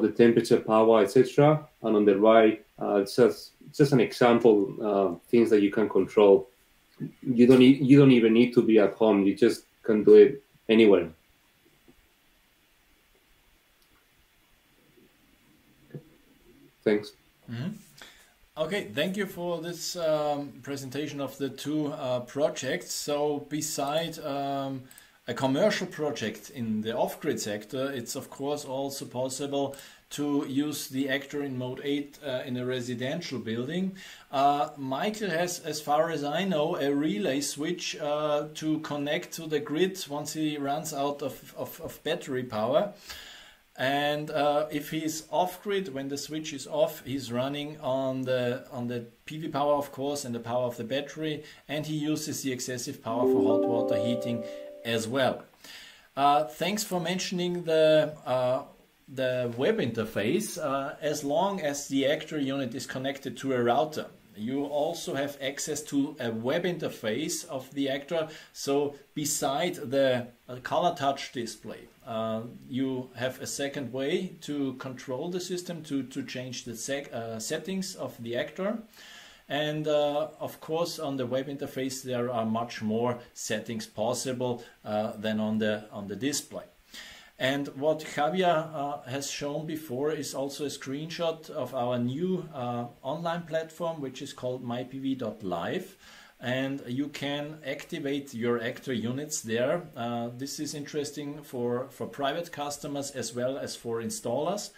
the temperature, power, etc. And on the right, it's just an example, things that you can control. You don't even need to be at home. You just can do it anywhere. Thanks. Mm-hmm. Okay, thank you for this presentation of the 2 projects. So beside a commercial project in the off-grid sector, it's of course also possible to use the actor in mode 8 in a residential building. Michael has, as far as I know, a relay switch to connect to the grid once he runs out of battery power. And if he's off-grid, when the switch is off, he's running on the PV power, of course, and the power of the battery, and he uses the excessive power for hot water heating as well. Thanks for mentioning the web interface. As long as the actor unit is connected to a router, you also have access to a web interface of the actor. So beside the color touch display, you have a second way to control the system, to change the settings of the actor. And of course, on the web interface, there are much more settings possible than on the display. And what Javier has shown before is also a screenshot of our new online platform, which is called mypv.live, and you can activate your actor units there. This is interesting for private customers as well as for installers,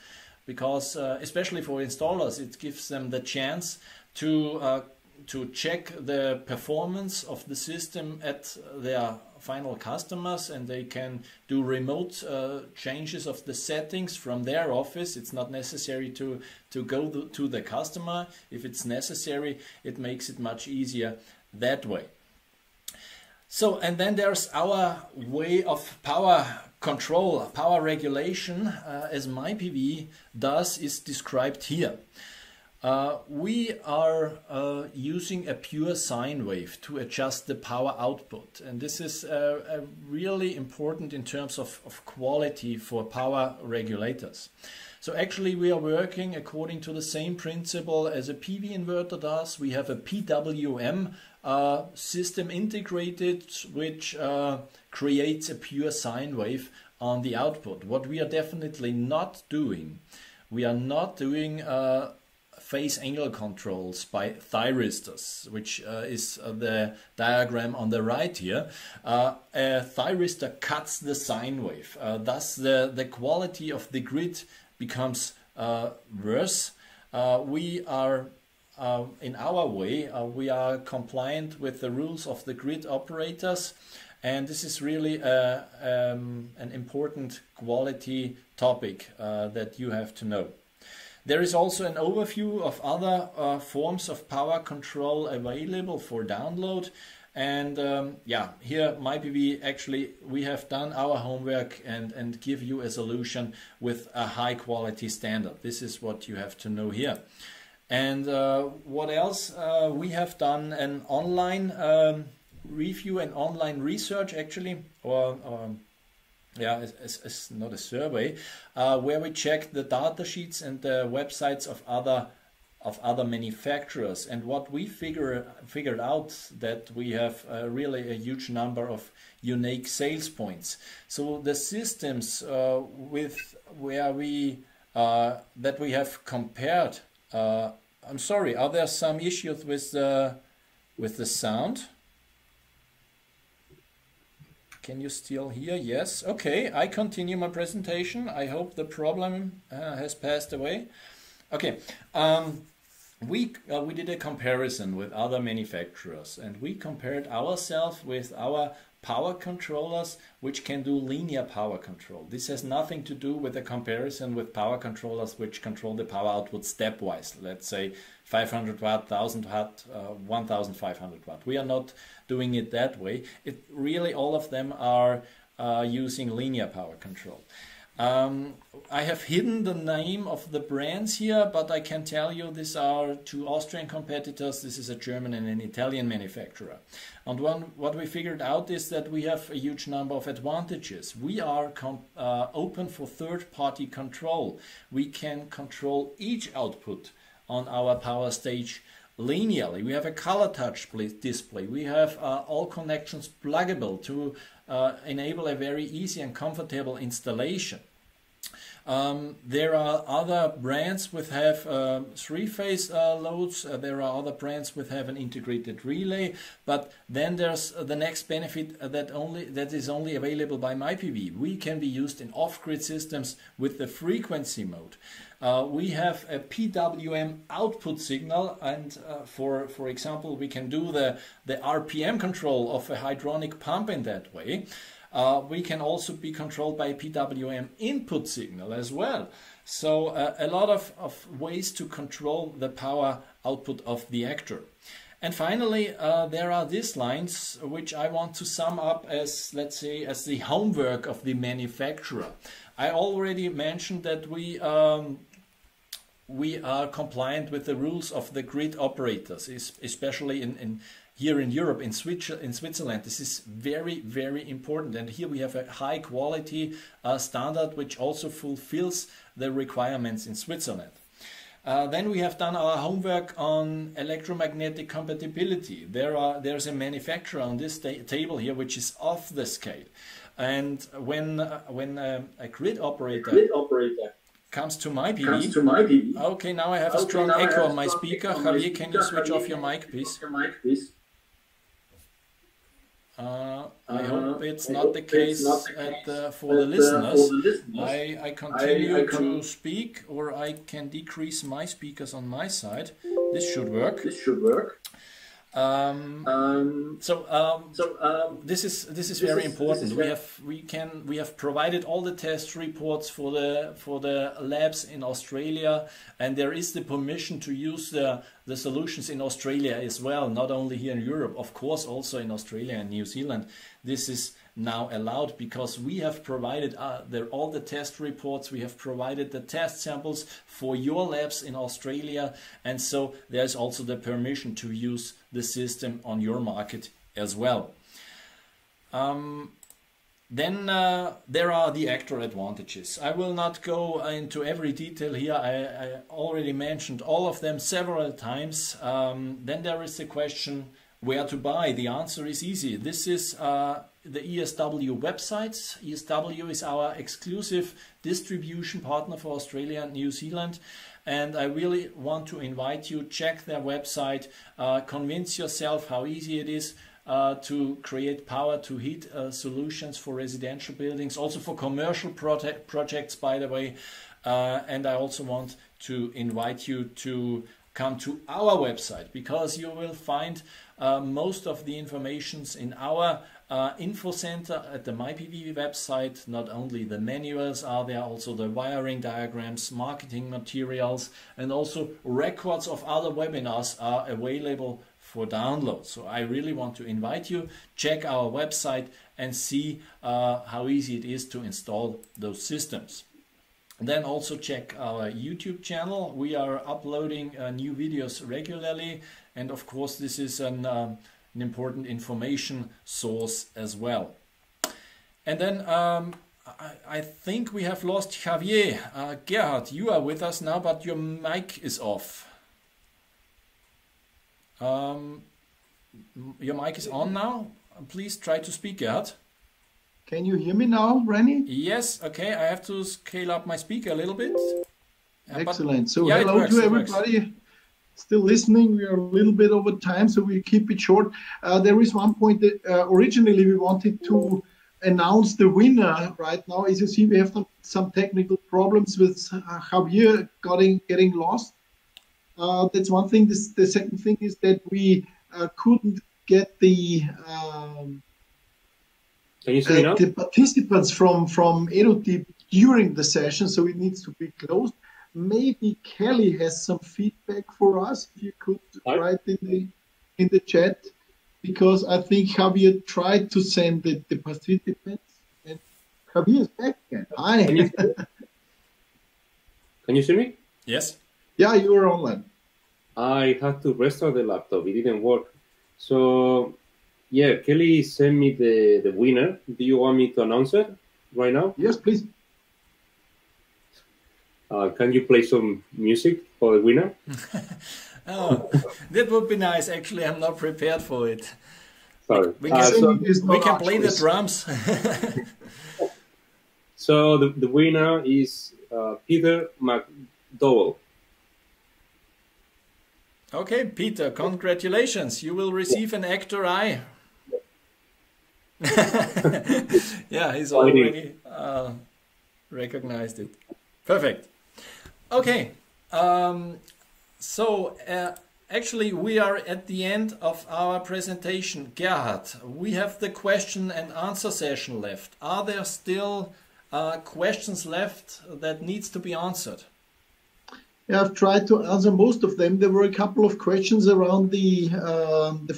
because especially for installers, it gives them the chance to check the performance of the system at their final customers, and they can do remote changes of the settings from their office. It's not necessary to go to the customer. If it's necessary, it makes it much easier that way. So, and then there's our way of power control, power regulation, as my-PV does, is described here. We are using a pure sine wave to adjust the power output, and this is really important in terms of quality for power regulators. So actually we are working according to the same principle as a PV inverter does. We have a PWM system integrated, which creates a pure sine wave on the output. What we are definitely not doing, we are not doing phase angle controls by thyristors, which is the diagram on the right here. A thyristor cuts the sine wave, thus the quality of the grid becomes worse. We are in our way, we are compliant with the rules of the grid operators, and this is really an important quality topic that you have to know. There is also an overview of other forms of power control available for download, and yeah, here my-PV, actually we have done our homework and give you a solution with a high quality standard. This is what you have to know here. And what else? We have done an online review and online research, actually, or yeah, it's not a survey, where we checked the data sheets and the websites of other manufacturers, and what we figured out that we have really a huge number of unique sales points. So the systems that we have compared. I'm sorry, are there some issues with the sound? Can you still hear? Yes. Okay, I continue my presentation. I hope the problem has passed away. Okay. We did a comparison with other manufacturers, and we compared ourselves with our power controllers, which can do linear power control. This has nothing to do with a comparison with power controllers which control the power output stepwise, let's say 500 watt, 1000 watt, 1500 watt. We are not doing it that way. It really, all of them are using linear power control. I have hidden the name of the brands here, but I can tell you these are two Austrian competitors. This is a German and an Italian manufacturer. And what we figured out is that we have a huge number of advantages. We are open for third-party control. We can control each output on our power stage linearly. We have a color touch display. We have all connections pluggable to enable a very easy and comfortable installation. There are other brands which have three-phase loads. There are other brands which have an integrated relay. But then there's the next benefit that is only available by my-PV. We can be used in off-grid systems with the frequency mode. We have a PWM output signal, and for example, we can do the RPM control of a hydronic pump in that way. We can also be controlled by a PWM input signal as well. So a lot of ways to control the power output of the actor. And finally, there are these lines, which I want to sum up as, let's say, as the homework of the manufacturer. I already mentioned that we are compliant with the rules of the grid operators, especially here in Europe, in Switzerland. This is very, very important. And here we have a high quality standard which also fulfills the requirements in Switzerland. Then we have done our homework on electromagnetic compatibility. There's a manufacturer on this table here which is off the scale. And when a grid operator comes to my-PV. Okay, now I have a strong echo on my speaker. Javier, can you switch off your mic, please? I hope it's not the case for the listeners. I continue to speak, or I can decrease my speakers on my side. This should work. This is very important. We have provided all the test reports for the labs in Australia, and there is the permission to use the solutions in Australia as well, not only here in Europe, of course also in Australia and New Zealand. This is now allowed, because we have provided all the test reports, we have provided the test samples for your labs in Australia, and so there's also the permission to use the system on your market as well. Then there are the actual advantages. I will not go into every detail here. I already mentioned all of them several times. Then there is the question where to buy. The answer is easy. This is the ESW websites. ESW is our exclusive distribution partner for Australia and New Zealand. And I really want to invite you, check their website, convince yourself how easy it is to create power to heat solutions for residential buildings, also for commercial projects, by the way. And I also want to invite you to come to our website, because you will find most of the informations in our info center at the my-PV website. Not only the manuals are there, also the wiring diagrams, marketing materials, and also records of other webinars are available for download. So I really want to invite you, check our website and see how easy it is to install those systems. Then also check our YouTube channel. We are uploading new videos regularly, and of course this is an important information source as well. And then I think we have lost Javier. Gerhard, you are with us now, but your mic is off. Your mic is on now. Please try to speak, Gerhard. Can you hear me now, Renny? Yes. Okay. I have to scale up my speaker a little bit. Excellent. So yeah, hello to everybody still listening. We are a little bit over time, so we keep it short. There is one point that originally we wanted to announce the winner right now. As you see, we have some technical problems with Javier getting lost. That's one thing. The second thing is that we couldn't get the, the participants from EduTip during the session, so it needs to be closed. Maybe Kelly has some feedback for us. If you could write in the chat, because I think Javier tried to send the participants, and Javier is back again. Hi. Can you see me? Yes. Yeah, you were online. I had to restart the laptop. It didn't work. So, yeah, Kelly sent me the winner. Do you want me to announce it right now? Yes, please. Can you play some music for the winner? Oh, that would be nice. Actually, I'm not prepared for it. Sorry. We can play the drums. So, the winner is Peter McDowell. Okay, Peter, congratulations. You will receive an Actor Eye. Yeah, he's already recognized it. Perfect. Okay, actually we are at the end of our presentation. Gerhard, we have the question and answer session left. Are there still questions left that needs to be answered? Yeah, I've tried to answer most of them. There were a couple of questions around the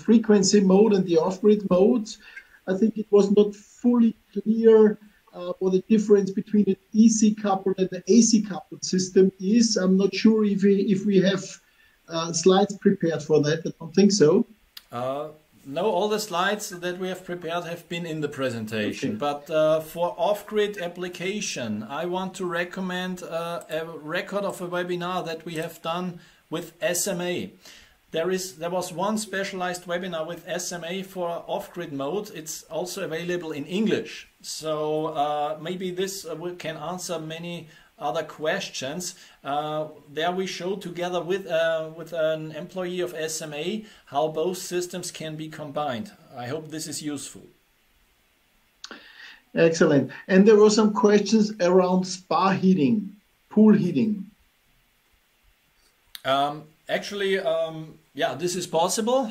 frequency mode and the off-grid modes. I think it was not fully clear what the difference between an DC-coupled and an AC-coupled system is. I'm not sure if we have slides prepared for that. I don't think so. No, all the slides that we have prepared have been in the presentation, okay. But for off-grid application, I want to recommend a record of a webinar that we have done with SMA. There was one specialized webinar with SMA for off-grid mode. It's also available in English. So maybe this can answer many other questions. There we show together with an employee of SMA how both systems can be combined. I hope this is useful. Excellent. And there were some questions around spa heating, pool heating. Actually, Yeah, this is possible.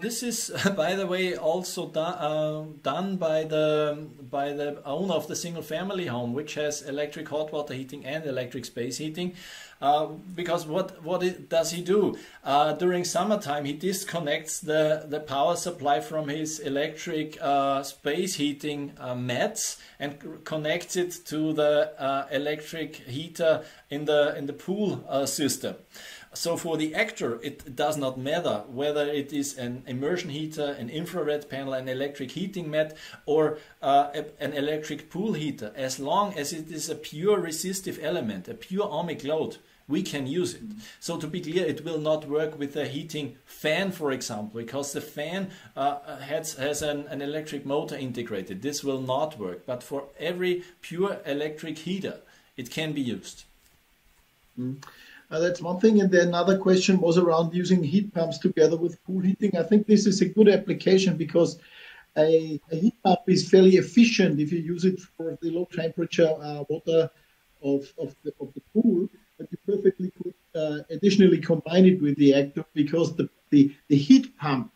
This is, by the way, also done by the owner of the single family home, which has electric hot water heating and electric space heating. Because what does he do? During summertime, he disconnects the power supply from his electric space heating mats and connects it to the electric heater in the pool system. So for the actor, it does not matter whether it is an immersion heater, an infrared panel, an electric heating mat, or an electric pool heater. As long as it is a pure resistive element, a pure ohmic load, we can use it. So to be clear, it will not work with a heating fan, for example, because the fan has an electric motor integrated. This will not work. But for every pure electric heater, it can be used. Mm. That's one thing. And then another question was around using heat pumps together with pool heating. I think this is a good application because a heat pump is fairly efficient if you use it for the low temperature water of the pool, but you perfectly could additionally combine it with the actor because the heat pump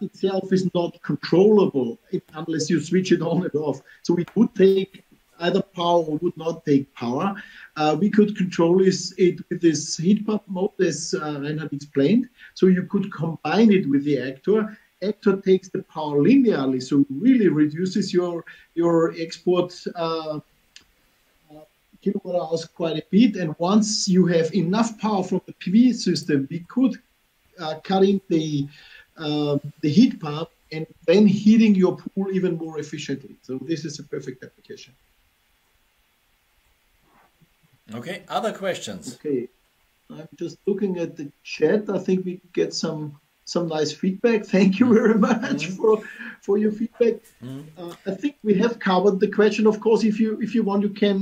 itself is not controllable unless you switch it on and off. So it would take either power or would not take power. We could control it with this heat pump mode, as Reinhard explained. So you could combine it with the actor. Actor takes the power linearly, so it really reduces your export kilowatt hours quite a bit. And once you have enough power from the PV system, we could cut in the heat pump and then heating your pool even more efficiently. So this is a perfect application. Okay, other questions? Okay, I'm just looking at the chat. I think we get some nice feedback. Thank you very much for your feedback. I think we have covered the question. Of course, if you want, you can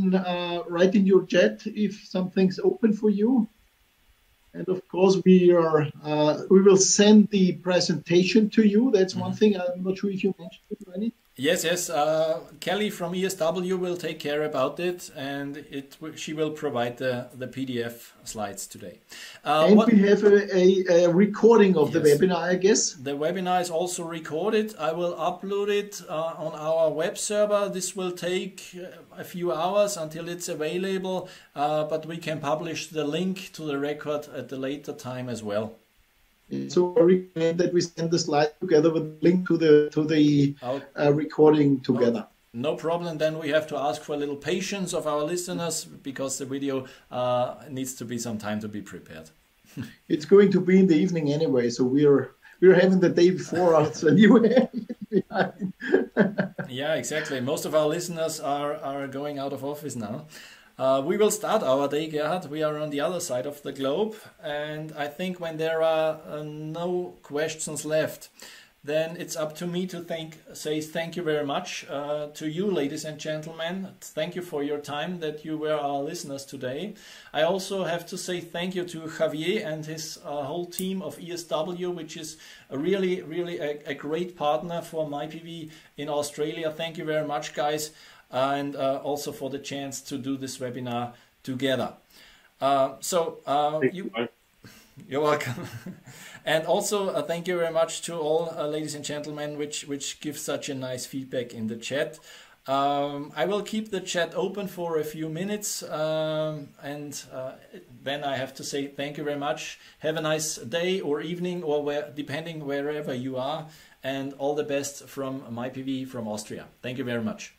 write in your chat if something's open for you. And of course, we will send the presentation to you. That's one thing. I'm not sure if you mentioned it already. Yes, yes. Kelly from ESW will take care about it, and she will provide the PDF slides today. And we have a recording of the webinar, I guess. The webinar is also recorded. I will upload it on our web server. This will take a few hours until it's available, but we can publish the link to the record at a later time as well. So I recommend that we send the slide together with a link to the recording together. No problem. Then we have to ask for a little patience of our listeners because the video needs to be some time to be prepared. It's going to be in the evening anyway, so we're having the day before us and you have behind. Yeah, exactly. Most of our listeners are going out of office now. We will start our day, Gerhard. We are on the other side of the globe, and I think when there are no questions left, then it's up to me to say thank you very much to you, ladies and gentlemen. Thank you for your time that you were our listeners today. I also have to say thank you to Javier and his whole team of ESW, which is really, really a great partner for my-PV in Australia. Thank you very much, guys. And also for the chance to do this webinar together. You're welcome. And also thank you very much to all ladies and gentlemen which give such a nice feedback in the chat. I will keep the chat open for a few minutes and then I have to say thank you very much. Have a nice day or evening or depending wherever you are, and all the best from my-PV from Austria. Thank you very much.